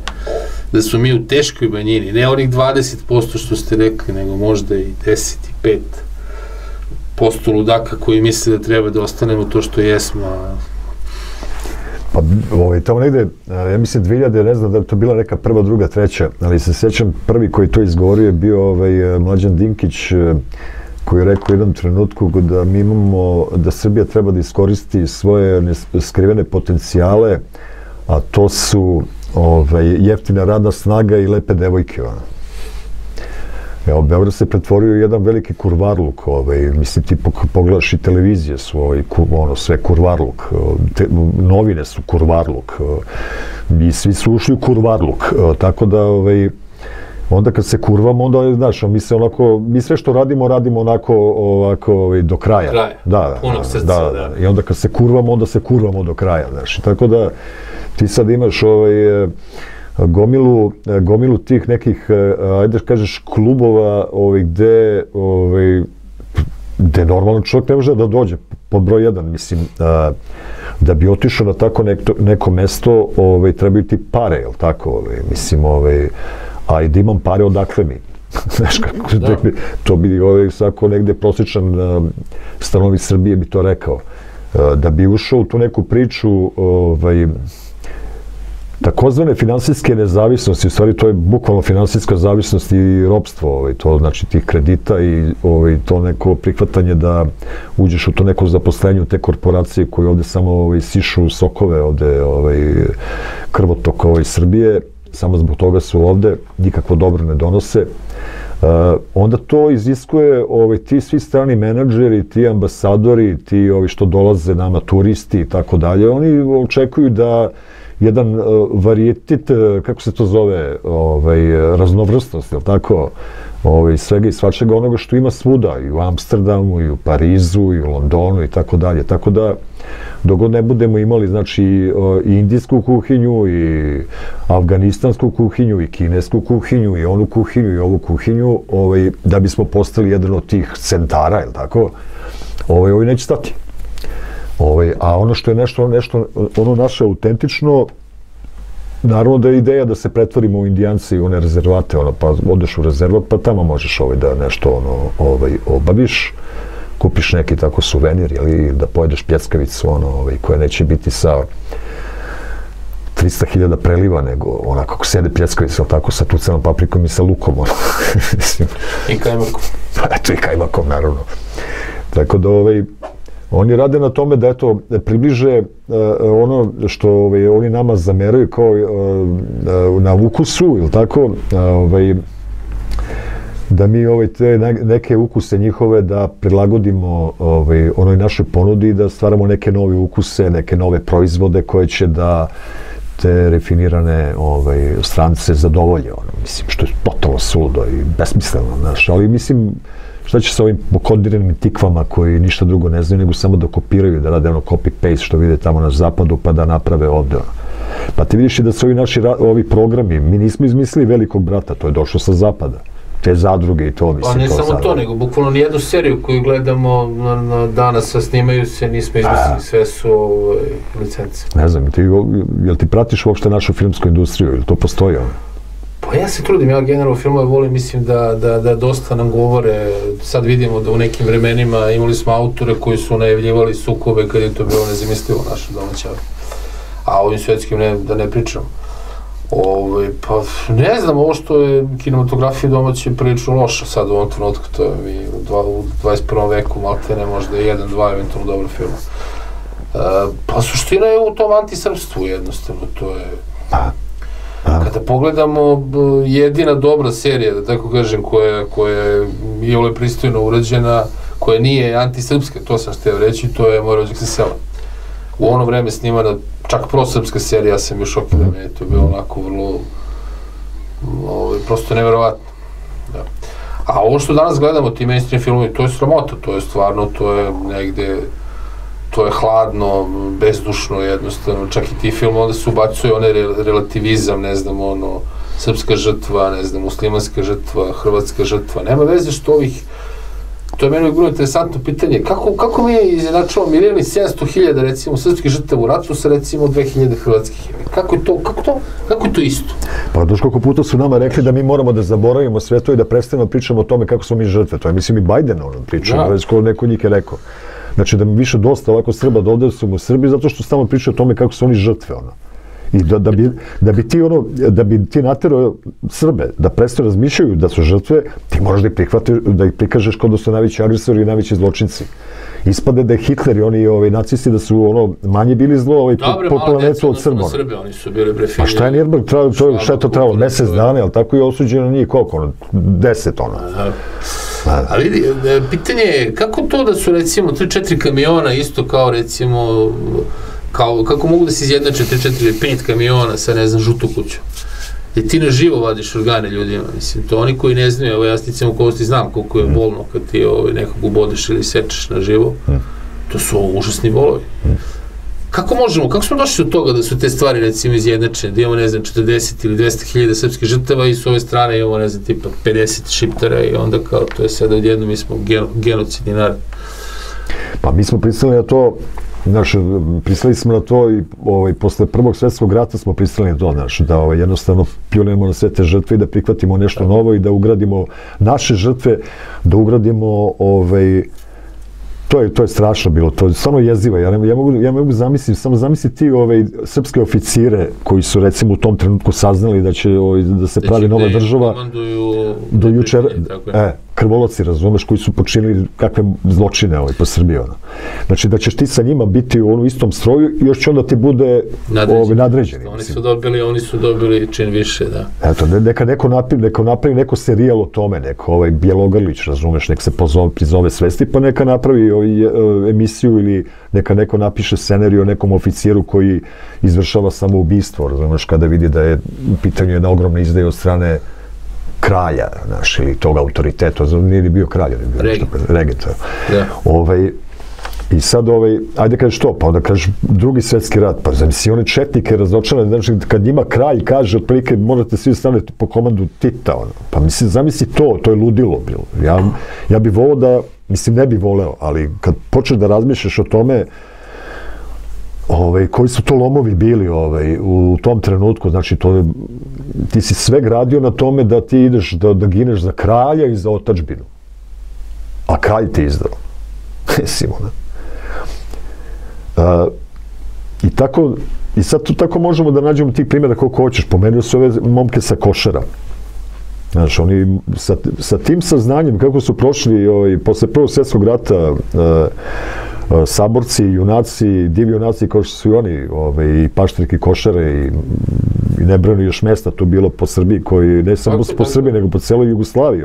da smo mi u teškoj manjini, ne onih 20% što ste rekli, nego možda i 10 i 5% ludaka koji misle da treba da ostanemo to što jesmo. Pa, tamo negde, ja mislim 2000, ne znam da bi to bila neka prva, druga, treća, ali se sjećam, prvi koji to izgovorio je bio Mlađan Dinkić, koji je rekao u jednom trenutku da mi imamo, da Srbija treba da iskoristi svoje skrivene potencijale, a to su jeftina radna snaga i lepe devojke. Beograd se pretvorio u jedan veliki kurvarluk, mislim ti pogledaš i televizije su sve kurvarluk, novine su kurvarluk i svi su ušli u kurvarluk, tako da onda kad se kurvamo, onda, znaš, mi sve što radimo, radimo onako do kraja. Do kraja, punog srca, da. I onda kad se kurvamo, onda se kurvamo do kraja, znaš. Tako da ti sad imaš gomilu tih nekih, ajde kažeš, klubova gde gde normalno čovjek ne može da dođe, pod broj jedan, mislim, da bi otišao na tako neko mesto, treba biti pare, jel tako, mislim, a i da imam pare, odakle mi, znaš kako, to bi svako negde prosječan stanovnik Srbije bi to rekao, da bi ušao u tu neku priču, takozvane finansijske nezavisnosti, u stvari to je bukvalno finansijska zavisnost i ropstvo, to znači tih kredita i to neko prihvatanje da uđeš u to neko zaposlenje u te korporacije koje ovde samo sišu sokove, ovde krvotok iz Srbije, samo zbog toga su ovde, nikakvo dobro ne donose. Onda to iziskuje ti svi strani menadžeri, ti ambasadori, ti što dolaze nama, turisti i tako dalje, oni očekuju da jedan varijetit, kako se to zove, raznovrsnost, je li tako, svega i svačega onoga što ima svuda, i u Amsterdamu, i u Parizu, i u Londonu, i tako dalje. Tako da, dok god ne budemo imali, znači, i indijsku kuhinju, i afganistansku kuhinju, i kinesku kuhinju, i onu kuhinju, i ovu kuhinju, da bismo postali jedan od tih centara, je li tako, ovi neće stati. A ono što je nešto, ono naše autentično, naravno da je ideja da se pretvorimo u Indijance i one rezervate, pa odeš u rezervat, pa tamo možeš da nešto obaviš, kupiš neki tako suvenir, da pojedeš pljeskavicu koja neće biti sa 300.000 preliva, nego onako ako sede pljeskavica, tako sa tucanom paprikom i sa lukom. I kajmakom. Eto i kajmakom, naravno. Tako da oni rade na tome da, eto, približe ono što oni nama zameraju kao na ukusu, ili tako, da mi te neke ukuse njihove da prilagodimo onoj našoj ponudi i da stvaramo neke nove ukuse, neke nove proizvode koje će da te refinirane strance zadovolje, mislim, što je potpuno suludo i besmisleno, znaš, ali mislim, šta će sa ovim pokodiranim tikvama koji ništa drugo ne znaju, nego samo da kopiraju, da rade ono copy-paste što vide tamo na zapadu, pa da naprave ovde. Pa ti vidiš i da su ovi naši programi, mi nismo izmislili Velikog brata, to je došlo sa zapada. Te zadruge i to, mislim. Pa ne samo to, nego bukvalno nijednu seriju koju gledamo danas, snimaju se, nismo izmislili, sve su licence. Ne znam, jel ti pratiš uopšte našu filmsku industriju, jel to postoji ono? Pa ja se trudim, ja generalno filmove volim, mislim da dosta nam govore, sad vidimo da u nekim vremenima imali smo autore koji su najavljivali sukobe kada je to bilo nezamislivo naša domaća, a ovim svetskim da ne pričam. Pa ne znam, ovo što je kinematografija domaća je prilično loša sad u ovom trenutku, to je mi u 21. veku maltene možda jedan, dva eventualno dobro filma. Pa suština je u tom antisrpstvu jednostavno, to je... Kada pogledamo, jedina dobra serija, da tako kažem, koja je iole pristojno urađena, koja nije antisrpska, to sam hteo reći, to je Moje rodno selo. U ono vreme snimana čak prosrpska serija, ja sam bio šokiran, meni to je bilo onako vrlo, prosto neverovatno. A ovo što danas gledamo, ti mainstream filmovi, to je sramota, to je stvarno, to je negde... To je hladno, bezdušno jednostavno, čak i ti film onda se ubacuje onaj relativizam, ne znam, ono, srpska žrtva, ne znam, muslimanska žrtva, hrvatska žrtva, nema veze što ovih, to je meni bilo interesantno pitanje, kako mi je izjednačilo milion i 700.000 recimo srpskih žrtava u ratu sa recimo 2000 hrvatskih, kako je to isto? Pa doš koliko puta su nama rekli da mi moramo da zaboravimo sve to i da prestanemo pričamo o tome kako smo mi žrtve, to je mislim i Biden ono pričao, već ko neko njih je rekao. Znači da mi više dosta ovako Srba dodaju su u Srbiji zato što stalno pričaju o tome kako su oni žrtve. I da bi ti naterao Srbe da prestaju razmišljaju da su žrtve, ti moraš da ih prikažeš kao da su najveći agresori i najveći zločinci. Ispade da je Hitler i oni nacisti da su manje bili zlo po planetu od Srba. Pa šta je Nirnberg, šta je to trebalo, mesec dana, ali tako je osuđeno njih koliko, 10 ono. Ali vidi, pitanje je kako to da su recimo 3-4 kamiona isto kao recimo, kako mogu da se izjednače 3-4-5 kamiona sa ne znam žutu kuću? Jer ti na živo vadiš organe ljudima, mislim, to oni koji ne znaju, evo ja sticam u kosti znam koliko je bolno kad ti nekog ubodeš ili sečeš na živo, to su užasni bolovi. Kako možemo, kako smo došli od toga da su te stvari recimo izjednačene, da imamo, ne znam, 40 ili 200.000 srpskih žrtava i s ove strane imamo, ne znam, tipa 50 šiptara i onda kao to je sada odjedno, mi smo genocidni narod. Pa mi smo pristali na to, znaš, pristali smo na to i posle Prvog svjetskog rata smo pristali na to, znaš, da jednostavno pljunemo na sve te žrtve i da prihvatimo nešto novo i da ugradimo naše žrtve, da ugradimo to je strašno bilo, to je stvarno jezivo. Ja mogu zamisliti, samo zamisliti ti srpske oficire koji su recimo u tom trenutku saznali da se pravi nova država, do jučer, krvoloci, razumeš, koji su počinili kakve zločine po Srbiji. Znači da ćeš ti sa njima biti u onom istom stroju i još će onda ti bude nadređeni. Oni su dobili čin više, da. Eto, neka napravi neko serijal o tome, neko Bjelogrlić, razumeš, nek se prizove svesti, pa neka napravi emisiju ili neka neko napiše scenariju o nekom oficiru koji izvršava samoubistvo, razumeš, kada vidi da je u pitanju jedna ogromna izdaja od strane kralja, znaš, ili toga autoriteta, nije li bio kralj, ali je bio regent. I sad, ajde kažeš to, pa onda kažeš Drugi svjetski rat, pa zamisli one četnike razočarane, znači kad njima kralj kaže otprilike morate svi stavljati po komandu Tita, pa mislim, zamisli to je ludilo bilo. Ja bih voleo da, mislim, ne bih voleo, ali kad počneš da razmišljaš o tome koji su to lomovi bili u tom trenutku, znači ti si sve gradio na tome da ti ideš, da gineš za kralja i za otadžbinu. A kralj ti izdao. Simona. I sad tu tako možemo da nađemo tih primjera koliko hoćeš. Pomenuo su ove momke sa Košara. Znači, oni sa tim saznanjem kako su prošli posle Prvog svjetskog rata saborci, junaci, divi junaci kao što su i oni, i Paštrike, Košare i nebrojeno još mesta tu bilo po Srbiji, koji ne samo po Srbiji, nego po celoj Jugoslaviji.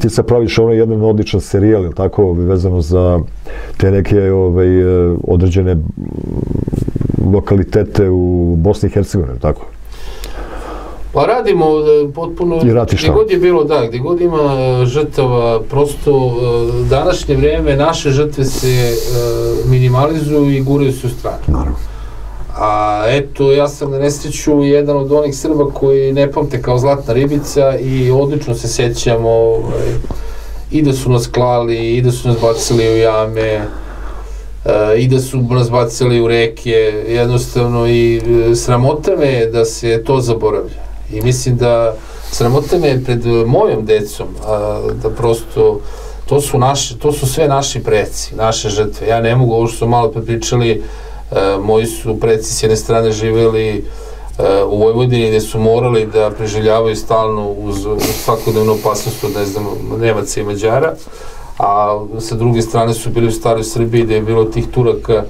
Ti se praviš jedan odličan serijal, ili tako, vezano za te neke određene lokalitete u Bosni i Hercegovini, ili tako? Pa radimo potpuno, gdje god je bilo, da, gdje god ima žrtava, prosto današnje vrijeme naše žrtve se minimalizuju i guraju se u stranu. Naravno. A eto, ja sam na nesreću jedan od onih Srba koji ne pamte kao zlatna ribica i odlično se sjećamo i da su nas klali, i da su nas bacili u jame, i da su nas bacili u reke, jednostavno i sramota me da se to zaboravlja. I mislim da sramota me pred mojom decom, da prosto to su sve naši preci, naše žrtve. Ja ne mogu, ovo što smo malo pričali, moji su preci s jedne strane živeli u Vojvodini gdje su morali da preživljavaju stalno uz svakodnevnu opasnost od, ne znam, Nemaca i Mađara, a sa druge strane su bili u staroj Srbiji gdje je bilo tih Turaka.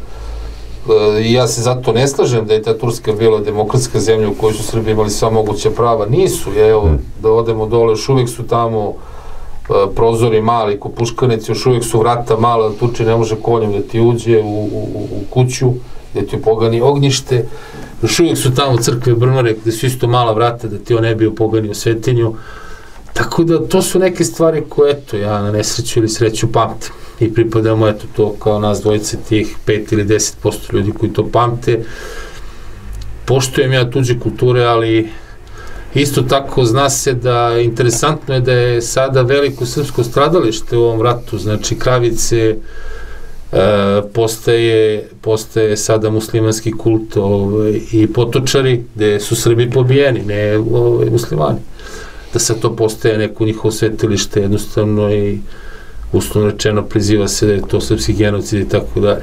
I ja se zato ne slažem da je ta Turska bila demokratska zemlja u kojoj su Srbi imali sva moguća prava. Nisu, evo, da odemo dole, još uvijek su tamo prozori mali, ko puškarnici, još uvijek su vrata mala, da Turčin ne može konjem da ti uđe u kuću, da ti opogani ognjište. Još uvijek su tamo crkve Brnare gde su isto mala vrata da ti on ne bi opoganio svetinju. Tako da to su neke stvari koje, eto, ja na nesreću ili sreću pamtim. I pripadamo, eto, to kao nas dvojice tih 5 ili 10% ljudi koji to pamte. Poštujem ja tuđe kulture, ali isto tako zna se da, interesantno je da je sada veliko srpsko stradalište u ovom ratu, znači Kravice postaje sada muslimanski kult i Potočari, gde su Srbi pobijeni, ne muslimani. Da sad to postaje neko njihovo svetilište, jednostavno i uslovno rečeno priziva se da je to srpski genocid i tako dalje.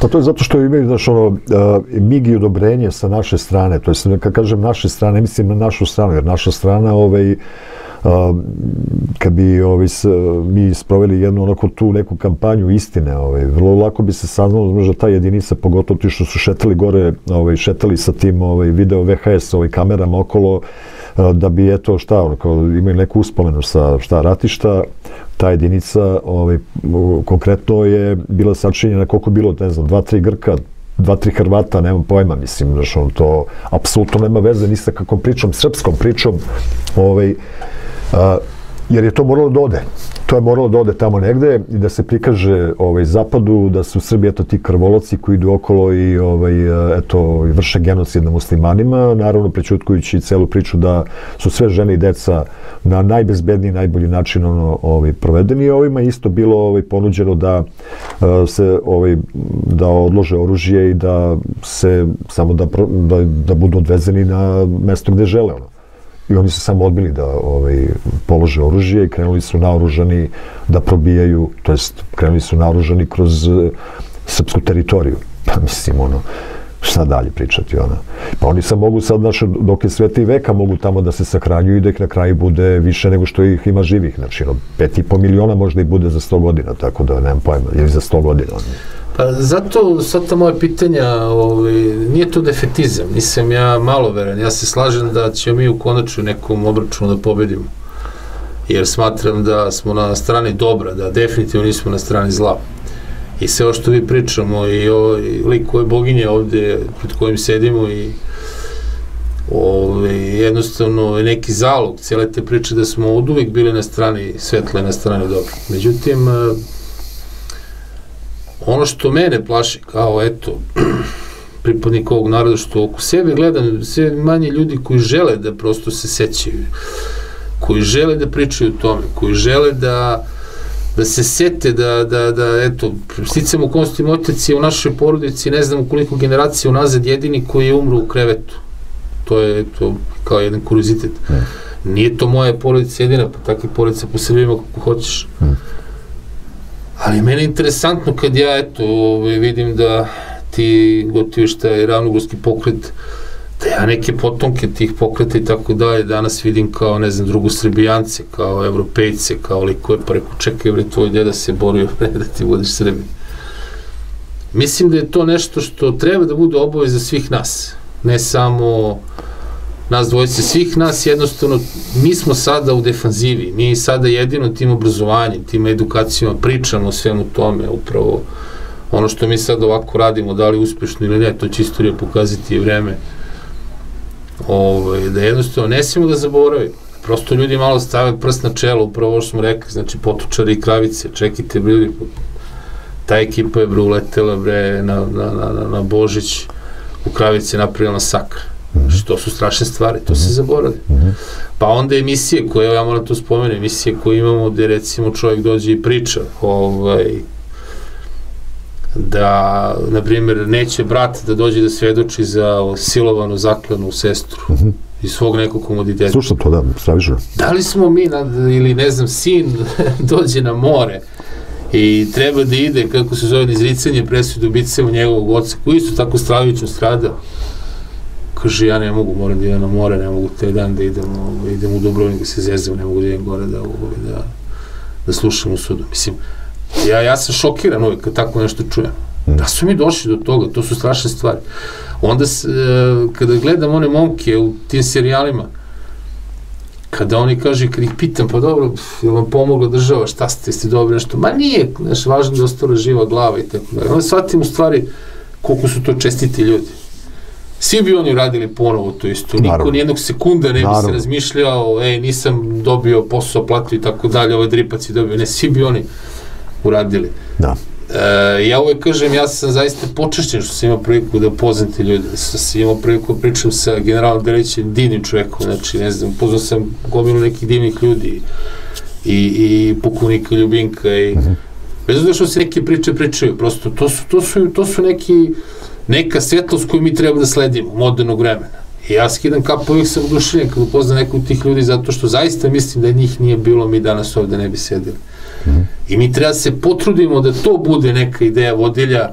Pa to je zato što imaju, znaš, mig i odobrenje sa naše strane, to je, kad kažem naše strane, mislim na našu stranu, jer naša strana, kad bi mi sproveli jednu onako tu neku kampanju istine, vrlo lako bi se saznalo možda ta jedinica, pogotovo ti što su šetali gore, šetali sa tim video VHS kamerama okolo, da bi, eto, šta, imaju neku uspomenu sa šta ratišta. Ta jedinica konkretno je bila sačinjena, koliko bilo, ne znam, 2-3 Grka, 2-3 Hrvata, nemam pojma, mislim, znaš, ono to apsolutno nema veze ni sa kakvom pričom, srpskom pričom, jer je to moralo da ode. To je moralo da ode tamo negde i da se prikaže Zapadu, da su Srbi ti krvoloci koji idu okolo i vrše genocid na muslimanima, naravno prećutkujući celu priču da su sve žene i deca na najbezbedniji, najbolji način provedeni. Ovima je isto bilo ponuđeno da se odlože oružje i da se samo da budu odvezeni na mesto gde žele. I oni su samo odbili da polože oružje i krenuli su naoružani da probijaju, to jest krenuli su naoružani kroz srpsku teritoriju. Pa mislim, šta dalje pričati, Pa oni sad mogu, dok je sveta i veka, mogu tamo da se sahranjuju i da ih na kraju bude više nego što ih ima živih. Znači, 5,5 miliona možda i bude za 100 godina, tako da nemam pojma, ili za 100 godina. Pa zato, sad ta moja pitanja, nije to defetizam, nisam ja maloveren, ja se slažem da ćemo mi u konačnom nekom obračunu da pobedimo, jer smatram da smo na strani dobra, da definitivno nismo na strani zla. I sve o što vi pričamo i o liku ove boginje ovdje pred kojim sedimo i jednostavno je neki zalog cijele te priče da smo od uvijek bili na strani svetla i na strani dobra. Međutim, ono što mene plaši kao pripadnik ovog naroda, što oko sebe gledam sve manje ljudi koji žele da prosto se sećaju, koji žele da pričaju o tome, koji žele da se sete, sticamo konstantnim otaci u našoj porodici, ne znam koliko generacija unazad jedini koji je umro u krevetu. To je kao jedan kuriozitet. Nije to moja porodica jedina, pa takve porodice po Srbima kako hoćeš. Ali meni je interesantno kad ja vidim da ti gotiviš taj Ravnogorski pokret, da ja neke potomke tih pokreta i tako dalje danas vidim kao, ne znam, drugosrbijance, kao evropejce, kao likove, pa reku, čekaj bre, tvoj djeda se borio da ti budeš Srbin. Mislim da je to nešto što treba da bude obaveza svih nas, ne samo nas dvojice, svih nas. Jednostavno, mi smo sada u defanzivi, mi sada jedino tim obrazovanjem, tim edukacijama pričamo o svemu tome, upravo ono što mi sad ovako radimo, da li uspešno ili ne, to će istorija pokazati i vreme, da jednostavno ne smemo da zaboravimo, prosto ljudi malo stave prst na čelo, upravo ovo što smo rekli, znači potočari i kravice, čekajte bili, ta ekipa je uletela na Božić, u kravice je napravljena sakra. To su strašne stvari, to se zaboravlja. Pa onda emisije koje, ja moram to spomenuti, emisije koje imamo gdje recimo čovjek dođe i priča da, na primjer, neće brat da dođe da svedoči za silovanu, zaklanu sestru iz svog nekog komoditeta. Slušam to, da, stravično. Da li smo mi, ili ne znam, sin dođe na more i treba da ide, kako se zove, na izricanje presude ubice u njegovog oca, koji isto tako stravično stradao. Kaže, ja ne mogu, moram da idem na more, ne mogu taj dan da idem u Dubrovnik da se zezam, ne mogu da idem gore da slušam u sudu. Mislim, ja sam šokiran uvijek kad tako nešto čujem. Da su mi došli do toga, to su strašne stvari. Onda, kada gledam one momke u tim serijalima, kada oni kaže, kada ih pitam, pa dobro, je li vam pomogla država, šta ste, jeste dobri nešto? Ma nije, znaš, važno da ostane živa glava i tako dalje. Onda shvatim u stvari koliko su to čestiti ljudi. Svi bi oni radili ponovo to isto. Niko nijednog sekunda ne bi se razmišljao, ej, nisam dobio posao, platio i tako dalje, ovaj dripac je dobio. Ne, svi bi oni uradili. Ja uvek kažem, ja sam zaista počašćen što sam imao priliku da upoznam te ljude. Sam imao priliku da pričam sa generalom Delićem, divnim čovekom, znači, ne znam, upoznao sam gomilu nekih divnih ljudi i pukovnika Ljubinka i... Bez obzira što se neke priče pričaju, prosto, to su neka svjetlost koju mi treba da sledimo, modernog vremena. I ja skidam kapu, uvijek sam oduševljen kada upoznam nekog od tih ljudi, zato što zaista mislim da njih nije bilo, mi danas ovdje ne bi sedeli. I mi treba da se potrudimo da to bude neka ideja vodilja,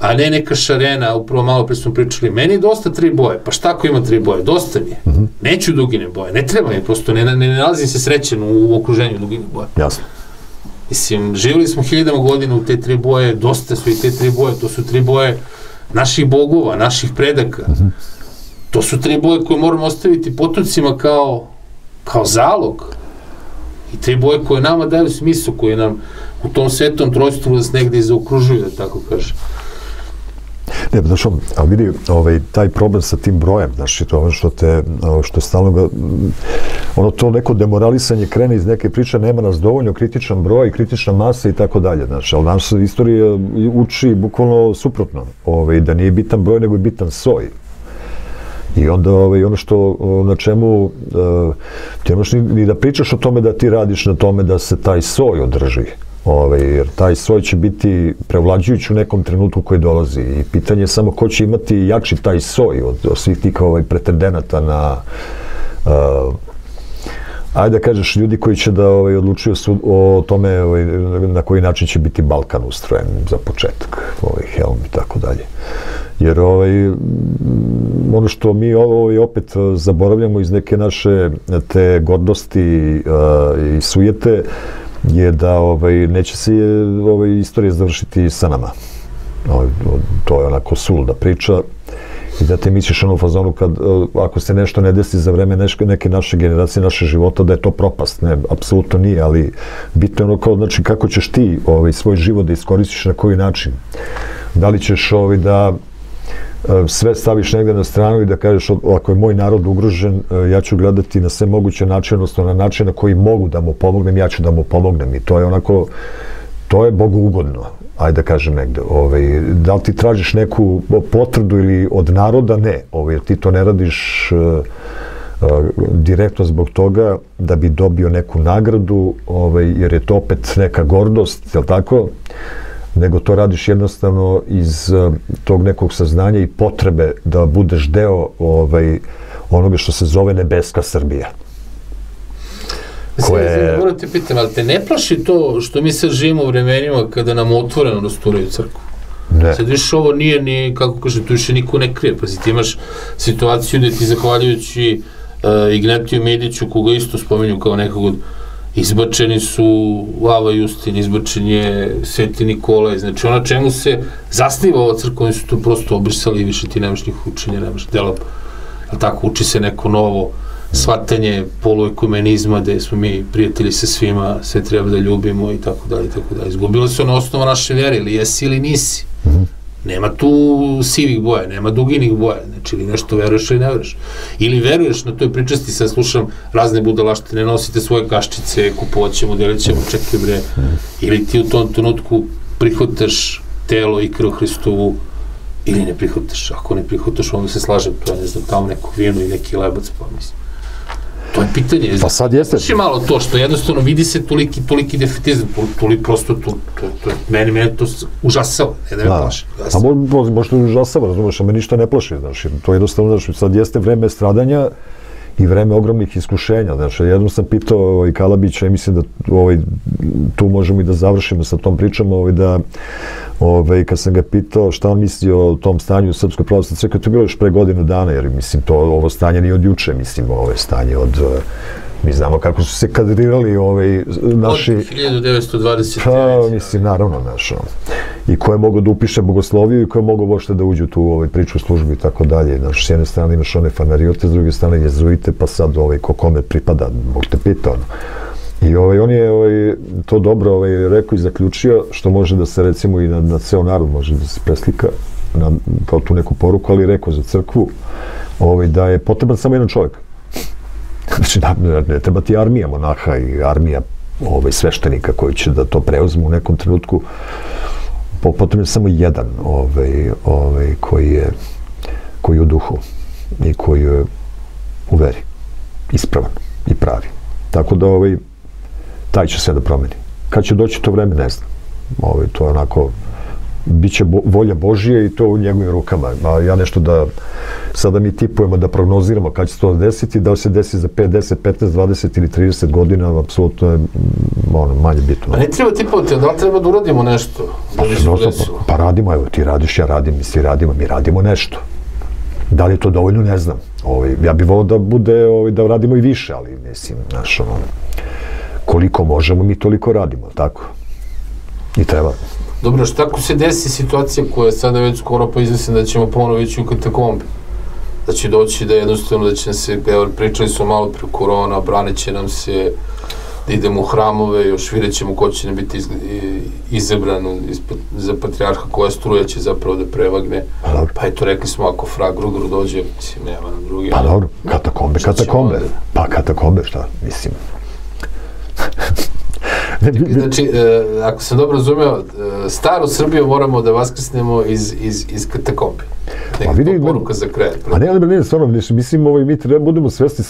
a ne neka šarena, upravo malo prije smo pričali, meni je dosta 3 boje, pa šta ako ima 3 boje, dosta mi je, neću dugine boje, ne treba mi, prosto ne nalazim se srećen u okruženju dugine boje. Jasno. Mislim, živjeli smo hiljadama godina u te 3 boje, dosta su i te 3 boje, to su 3 boje naših bogova, naših predaka. To su 3 boje koje moramo ostaviti potomcima kao zalog. I 3 boje koje nama daju smislu, koje nam u tom svetom trojstvu nas negdje zaokružuju, da tako kažem. Ne, pa znaš, ali vidi, taj problem sa tim brojem, znaš, što stalno ga ono to neko demoralisanje krene iz neke priče, nema nas dovoljno, kritičan broj, kritična masa i tako dalje, znači, ali nam se istorija uči bukvalno suprotno, da nije bitan broj, nego je bitan soj. I onda ono što, na čemu, ti ne možeš ni da pričaš o tome da ti radiš na tome da se taj soj održi, jer taj soj će biti prevlađujući u nekom trenutku koji dolazi i pitanje je samo ko će imati jači taj soj od svih tih pretendenata na, ajde da kažeš, ljudi koji će da odlučuju o tome na koji način će biti Balkan ustrojen za početak, Helm i tako dalje. Jer ono što mi opet zaboravljamo iz neke naše te gordosti i sujete je da neće se istorija završiti sa nama. To je onako suludna priča. I da te misliš ono u fazonu kad, ako se nešto ne desi za vreme neke naše generacije, naše života, da je to propast. Ne, apsolutno nije, ali bitno je ono kao, znači, kako ćeš ti svoj život da iskoristiš, na koji način. Da li ćeš da sve staviš negde na stranu i da kažeš, ako je moj narod ugrožen, ja ću gledati na sve moguće načine, odnosno na način na koji mogu da mu pomognem, ja ću da mu pomognem. I to je onako, to je Bogu ugodno. Ajde da kažem negde, da li ti tražiš neku potvrdu ili od naroda, ne, jer ti to ne radiš direktno zbog toga da bi dobio neku nagradu, jer je to opet neka gordost, je li tako? Nego to radiš jednostavno iz tog nekog saznanja i potrebe da budeš deo onoga što se zove nebeska Srbija. Moram te pitam, ali te ne plaši to što mi sad živimo u vremenima kada nam otvoreno rasturaju crkvu? Sad više ovo nije ni, kako kažem, tu više niko ne krije. Pa si ti imaš situaciju gde ti zahvaljujući Ignatiju Mediću, koga isto spomenju kao nekog od, izbačeni su Lava Justin, izbačen je Sveti Nikolaj, znači ono čemu se zasniva ova crkva, oni su tu prosto obrisali i više ti nemaš njih učenja, nemaš dela, ali tako uči se neko novo shvatanje poluekumenizma gde smo mi prijatelji sa svima, sve treba da ljubimo i tako dalje, tako dalje. Izgubilo se ono osnova naše vjere, ili jesi ili nisi. Nema tu sivih boja, nema duginih boja, znači ili nešto veruješ ili ne veruješ. Ili veruješ na toj pričasti, sad slušam razne budalaštine, nosite svoje kaščice, kupovat ćemo, delit ćemo, čekaj bre, ili ti u tom trenutku prihvataš telo i krv Hristovu, ili ne prihvataš. Ako ne prihvataš, onda se slažem, to je, ne znam, tamo neko vino i neki lebac, pa mislim. To je pitanje, znači malo to što jednostavno vidi se toliki defetizam, toliki prosto tu, mene to užasava, ne da me plaši. A možda užasava, razumiješ, a me ništa ne plaši, znaš, to jednostavno, znaš, sad jeste vreme stradanja i vreme ogromnih iskušenja, znaš, jednom sam pitao i Kalabića i mislim da tu možemo i da završimo sa tom pričom, da kad sam ga pitao šta on mislio o tom stanju u Srpskoj pravoslavnoj crkvi, to je bilo još pre godinu dana, jer mislim to ovo stanje nije od juče, mislim ovo je stanje od, mi znamo kako su se kadrirali naši... Od 1929. Pa, mislim, naravno našo. I ko je mogo da upiše bogosloviju i ko je mogo uopšte da uđe u tu priču, službu i tako dalje. Znaš, s jedne strane imaš one fanariote, s druge strane jezuite, pa sad ko kome pripada, Bog te pita, ono. I on je to dobro rekao i zaključio, što može da se recimo i na ceo narod može da se preslika kao tu neku poruku, ali rekao za crkvu da je potreban samo jedan čovjek. Znači, ne treba ti armija monaha i armija sveštenika koji će da to preuzmu u nekom trenutku. Potrebno je samo jedan koji je u duhu i koji je u veri, ispravan i pravi. Tako da taj će sve da promeni. Kad će doći to vreme, ne znam. To je onako, bit će volja Božija i to u njegovim rukama. Ja nešto da, sada mi tipujemo da prognoziramo kada će se to desiti, da li se desi za 5, 10, 15, 20 ili 30 godina, apsolutno je manje bitno. A ne treba tipovati, da li treba da uradimo nešto? Pa radimo, evo ti radiš, ja radim, mi radimo nešto. Da li je to dovoljno, ne znam. Ja bih volio da bude, da radimo i više, ali mislim, znaš, koliko možemo, mi toliko radimo, tako? I treba. Dobro, što tako se desi situacija koja je sada već skoro pa iznesena da ćemo ponovo ići u katakombe? Da će doći da jednostavno da će nam se, evo pričali su malo pre korona, braneće nam se da idemo u hramove, još vidjet ćemo ko će ne biti izabran za patrijarha, koja struja će zapravo da prevagne. Pa eto, rekli smo, ako Fra Grgur dođe, mislim, nema nam druge. Pa dobro, katakombe. Pa katakombe, šta, mislim. Znači, ako sam dobro razumeo, staru Srbiju moramo da vaskrsnemo iz katakombe. Nekako poruka za kraj. A ne, ali stvarno, mislim, mi treba budemo svesni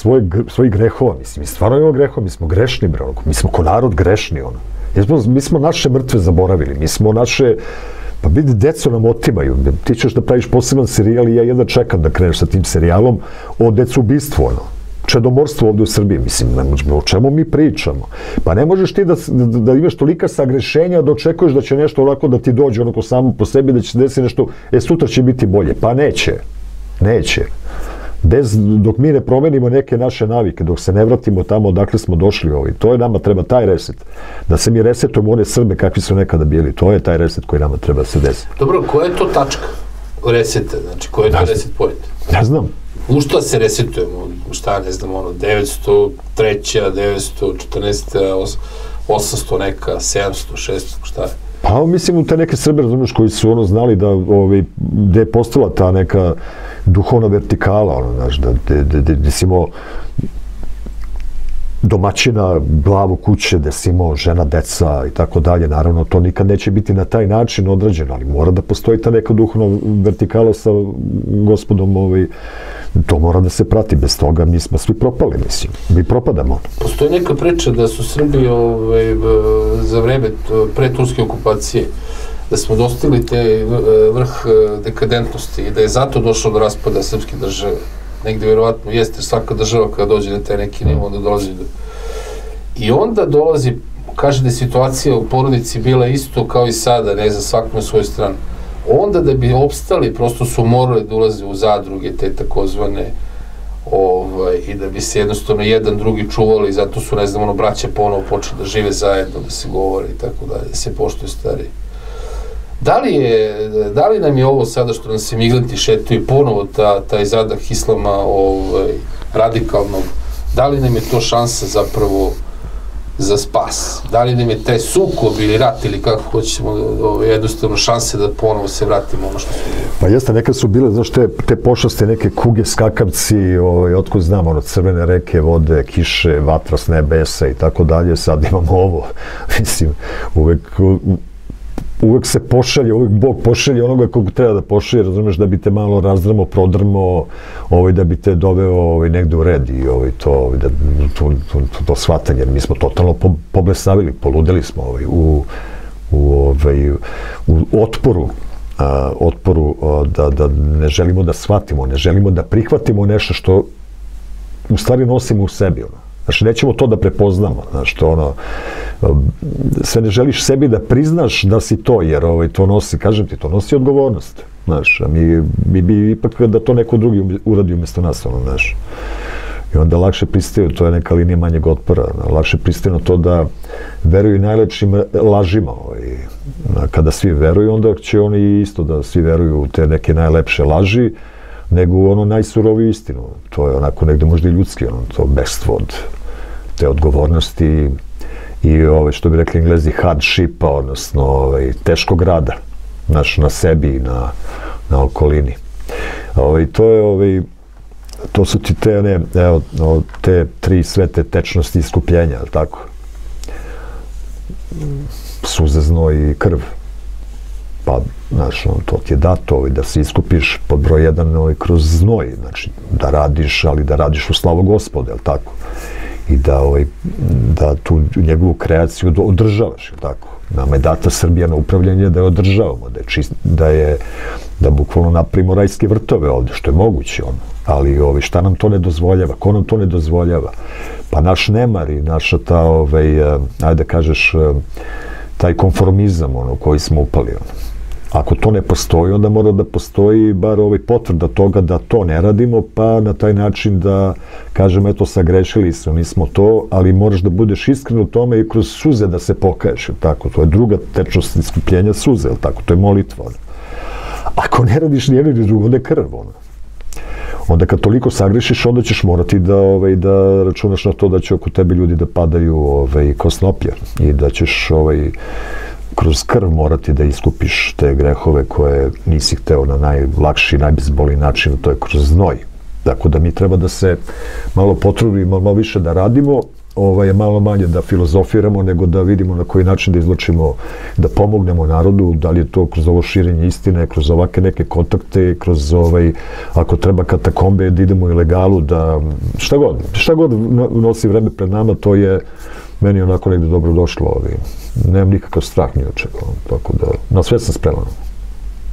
svojih grehova, mislim. Stvarno imamo grehova, mi smo grešni, bro. Mi smo ko narod grešni, ono. Mi smo naše mrtve zaboravili, mi smo naše... Pa vidi, deco nam otimaju. Ti ćeš da praviš poseban serijal i ja jedva čekam da kreneš sa tim serijalom o decubistvu, ono. Čedomorstvo ovdje u Srbiji, mislim, o čemu mi pričamo? Pa ne možeš ti da imaš tolika sagrešenja da očekuješ da će nešto onako da ti dođe onako samo po sebi, da će se desiti nešto, sutra će biti bolje. Pa neće. Dok mi ne promenimo neke naše navike, dok se ne vratimo tamo odakle smo došli ovi, to je nama treba taj reset. Da se mi resetujemo one Srbe kakvi su nekada bili, to je taj reset koji nama treba se desiti. Dobro, koja je to tačka reseta, znači koja je to reset point? Ne znam. U što se resetujemo? Šta, ne znam, ono, 903, 914, 800 neka, 700, 600, šta je? Pa, mislim, u te neke Srbe, razumiješ, koji su, ono, znali da, gde je postala ta neka duhovna vertikala, ono, znaš, gde si imao domaćina, glavu kuće, gde si imao žena, deca i tako dalje, naravno, to nikad neće biti na taj način odrađeno, ali mora da postoji ta neka duhovna vertikala sa gospodom, to mora da se prati, bez toga mi smo svi propali, mislim, mi propadamo. Postoji neka priča da su Srbi za vreme pre turske okupacije, da smo dostigli te vrh dekadentnosti i da je zato došlo do raspada srpske države. Negde vjerovatno jeste, svaka država kada dođe na taj neki nivo, onda dolazi do... I onda dolazi, kaže da je situacija u porodici bila isto kao i sada, ne znam, svakome svoju stranu. Onda da bi opstali, prosto su morali da ulaze u zadruge, te takozvane, i da bi se jednostavno jedan drugi čuvali, zato su, ne znam, ono, braća ponovo počeli da žive zajedno, da se govore i tako dalje, da se poštuju stariji. Da li nam je ovo sada što nam se migranti šetuje ponovo taj zadah islama radikalnog, da li nam je to šansa zapravo za spas? Da li nam je taj sukob ili rat ili kako hoćemo jednostavno šanse da ponovo se vratimo ono što smo bili? Pa jeste, nekad su bile, znaš, te pošasti, neke kuge, skakavci, otkud znam, ono, crvene reke, vode, kiše, vatra s nebesa i tako dalje, sad imamo ovo, mislim, uvek se pošalje, uvek Bog pošalje onoga koga treba da pošalje, razumeš, da bi te malo razdramo, prodrmo, da bi te doveo negde u red i to shvatanje. Mi smo totalno poblesavili, poludeli smo u otporu da ne želimo da shvatimo, ne želimo da prihvatimo nešto što u stvari nosimo u sebi. Znači, nećemo to da prepoznamo, znači, ono, sve ne želiš sebi da priznaš da si to, jer to nosi, kažem ti, to nosi odgovornost, znaš, a mi bi ipak da to neko drugi uradi umjesto nas, ono, znaš. I onda lakše pristaju, to je neka linija manjeg otpora, lakše pristaju na to da veruju najlepšim lažima. Kada svi veruju, onda će oni isto da svi veruju u te neke najlepše laži, nego u ono najsuroviju istinu. To je onako negde možda i ljudski, ono, to bestvo od te odgovornosti i što bi rekli Englezi hardshipa, odnosno teškog rada, znaš, na sebi i na okolini. To su ti te tri svete tečnosti iskupljenja, je li tako? Suzezno i krv. Pa, znaš, to ti je dato da se iskupiš pod broj jedan kroz znoj, znači, da radiš, ali da radiš u slavu Gospode, jel' tako? I da tu njegovu kreaciju održavaš, jel' tako? Nama je data Srbija na upravljanje da je održavamo, da bukvalno napravimo rajske vrtove ovdje, što je moguće, ali šta nam to ne dozvoljava, ko nam to ne dozvoljava? Pa naš nemar i naša ta, ajde da kažeš, taj konformizam u koji smo upali, ako to ne postoji, onda mora da postoji bar potvrda toga da to ne radimo, pa na taj način da kažemo, eto, sagrešili smo, nismo to, ali moraš da budeš iskren u tome i kroz suze da se pokaješ, tako, to je druga tečnost iskupljenja suze, tako, to je molitva. Ako ne radiš nijedno ni drugo, onda je krv, onda kad toliko sagrešiš, onda ćeš morati da računaš na to da će oko tebe ljudi da padaju ko snoplja i da ćeš kroz krv morati da iskupiš te grehove koje nisi hteo na najlakši, najbezbolniji način, to je kroz znoj. Tako da mi treba da se malo potrudimo, malo više da radimo, malo manje da filozofiramo, nego da vidimo na koji način da izlučimo, da pomognemo narodu, da li je to kroz ovo širenje istine, kroz ovake neke kontakte, kroz ako treba katakombe, da idemo ilegalu, da šta god nosi vreme pred nama, to je meni onako negdje dobro došlo. Nemam nikakav strah ni od čega, tako da na sve sam spreman.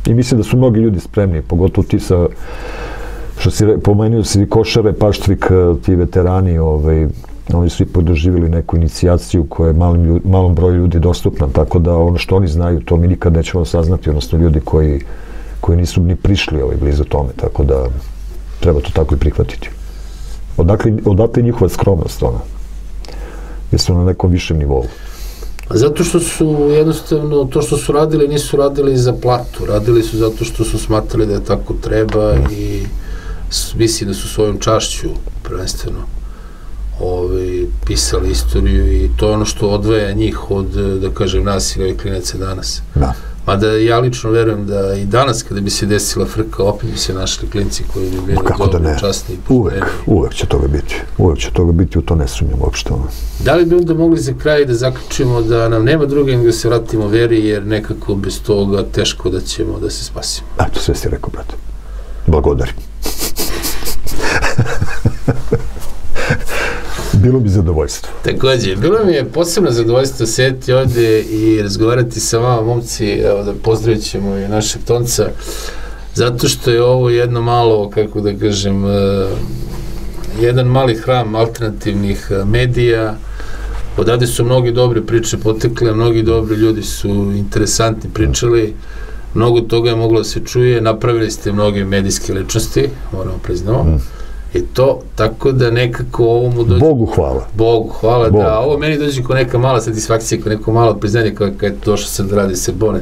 I mislim da su mnogi ljudi spremni, pogotovo ti sa, što si pomenuo si Košare, Paštrik, ti veterani, oni su ipak doživjeli neku inicijaciju koja je malom broju ljudi dostupna, tako da ono što oni znaju, to mi nikad nećemo saznati, odnosno ljudi koji nisu ni prišli blizu tome, tako da treba to tako i prihvatiti. Odakle je njihova skromnost, ona? Jer su na nekom višem nivou. Zato što su jednostavno, to što su radili, nisu radili za platu, radili su zato što su smatrali da je tako treba i misli da su svojom čašću prvenstveno pisali istoriju i to je ono što odvaja njih od, da kažem, nas ili klinaca danas. Mada ja lično verujem da i danas kada bi se desila frka, opet bi se našli klinci koji bi bili dobro časni i pošteni. Uvek će toga biti. Uvek će toga biti, u to ne sumnjam uopšte. Da li bi onda mogli za kraj da zaključimo da nam nema druge nego da se vratimo veri, jer nekako bez toga teško da ćemo da se spasimo? To sve si rekao, brate. Blagodari. Bilo mi zadovoljstvo. Također, bilo mi je posebno zadovoljstvo sedeti ovdje i razgovarati sa vama, momci, da pozdravit ćemo i našeg Tonca, zato što je ovo jedno malo, kako da kažem, jedan mali hram alternativnih medija. Odavde su mnogi dobre priče potekle, mnogi dobri ljudi su interesantni pričali, mnogo toga je moglo da se čuje, napravili ste mnoge medijske ličnosti, moramo priznamo. I to, tako da nekako ovo mu dođe... Bogu hvala, da. Ovo meni dođe kao neka mala satisfakcija, kao neko malo priznanje, kao kad došao sam da radi Serbone.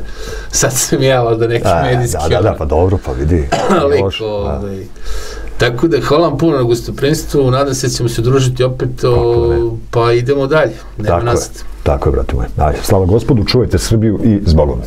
Sad sam ja, da neki medijski... Da, pa dobro, pa vidi. Tako da, hvala vam puno na gostoprimstvu, nadam se da ćemo se družiti opet, pa idemo dalje. Nema nazad. Tako je, brate moje. Slava Gospodu, čuvajte Srbiju i s Bogom.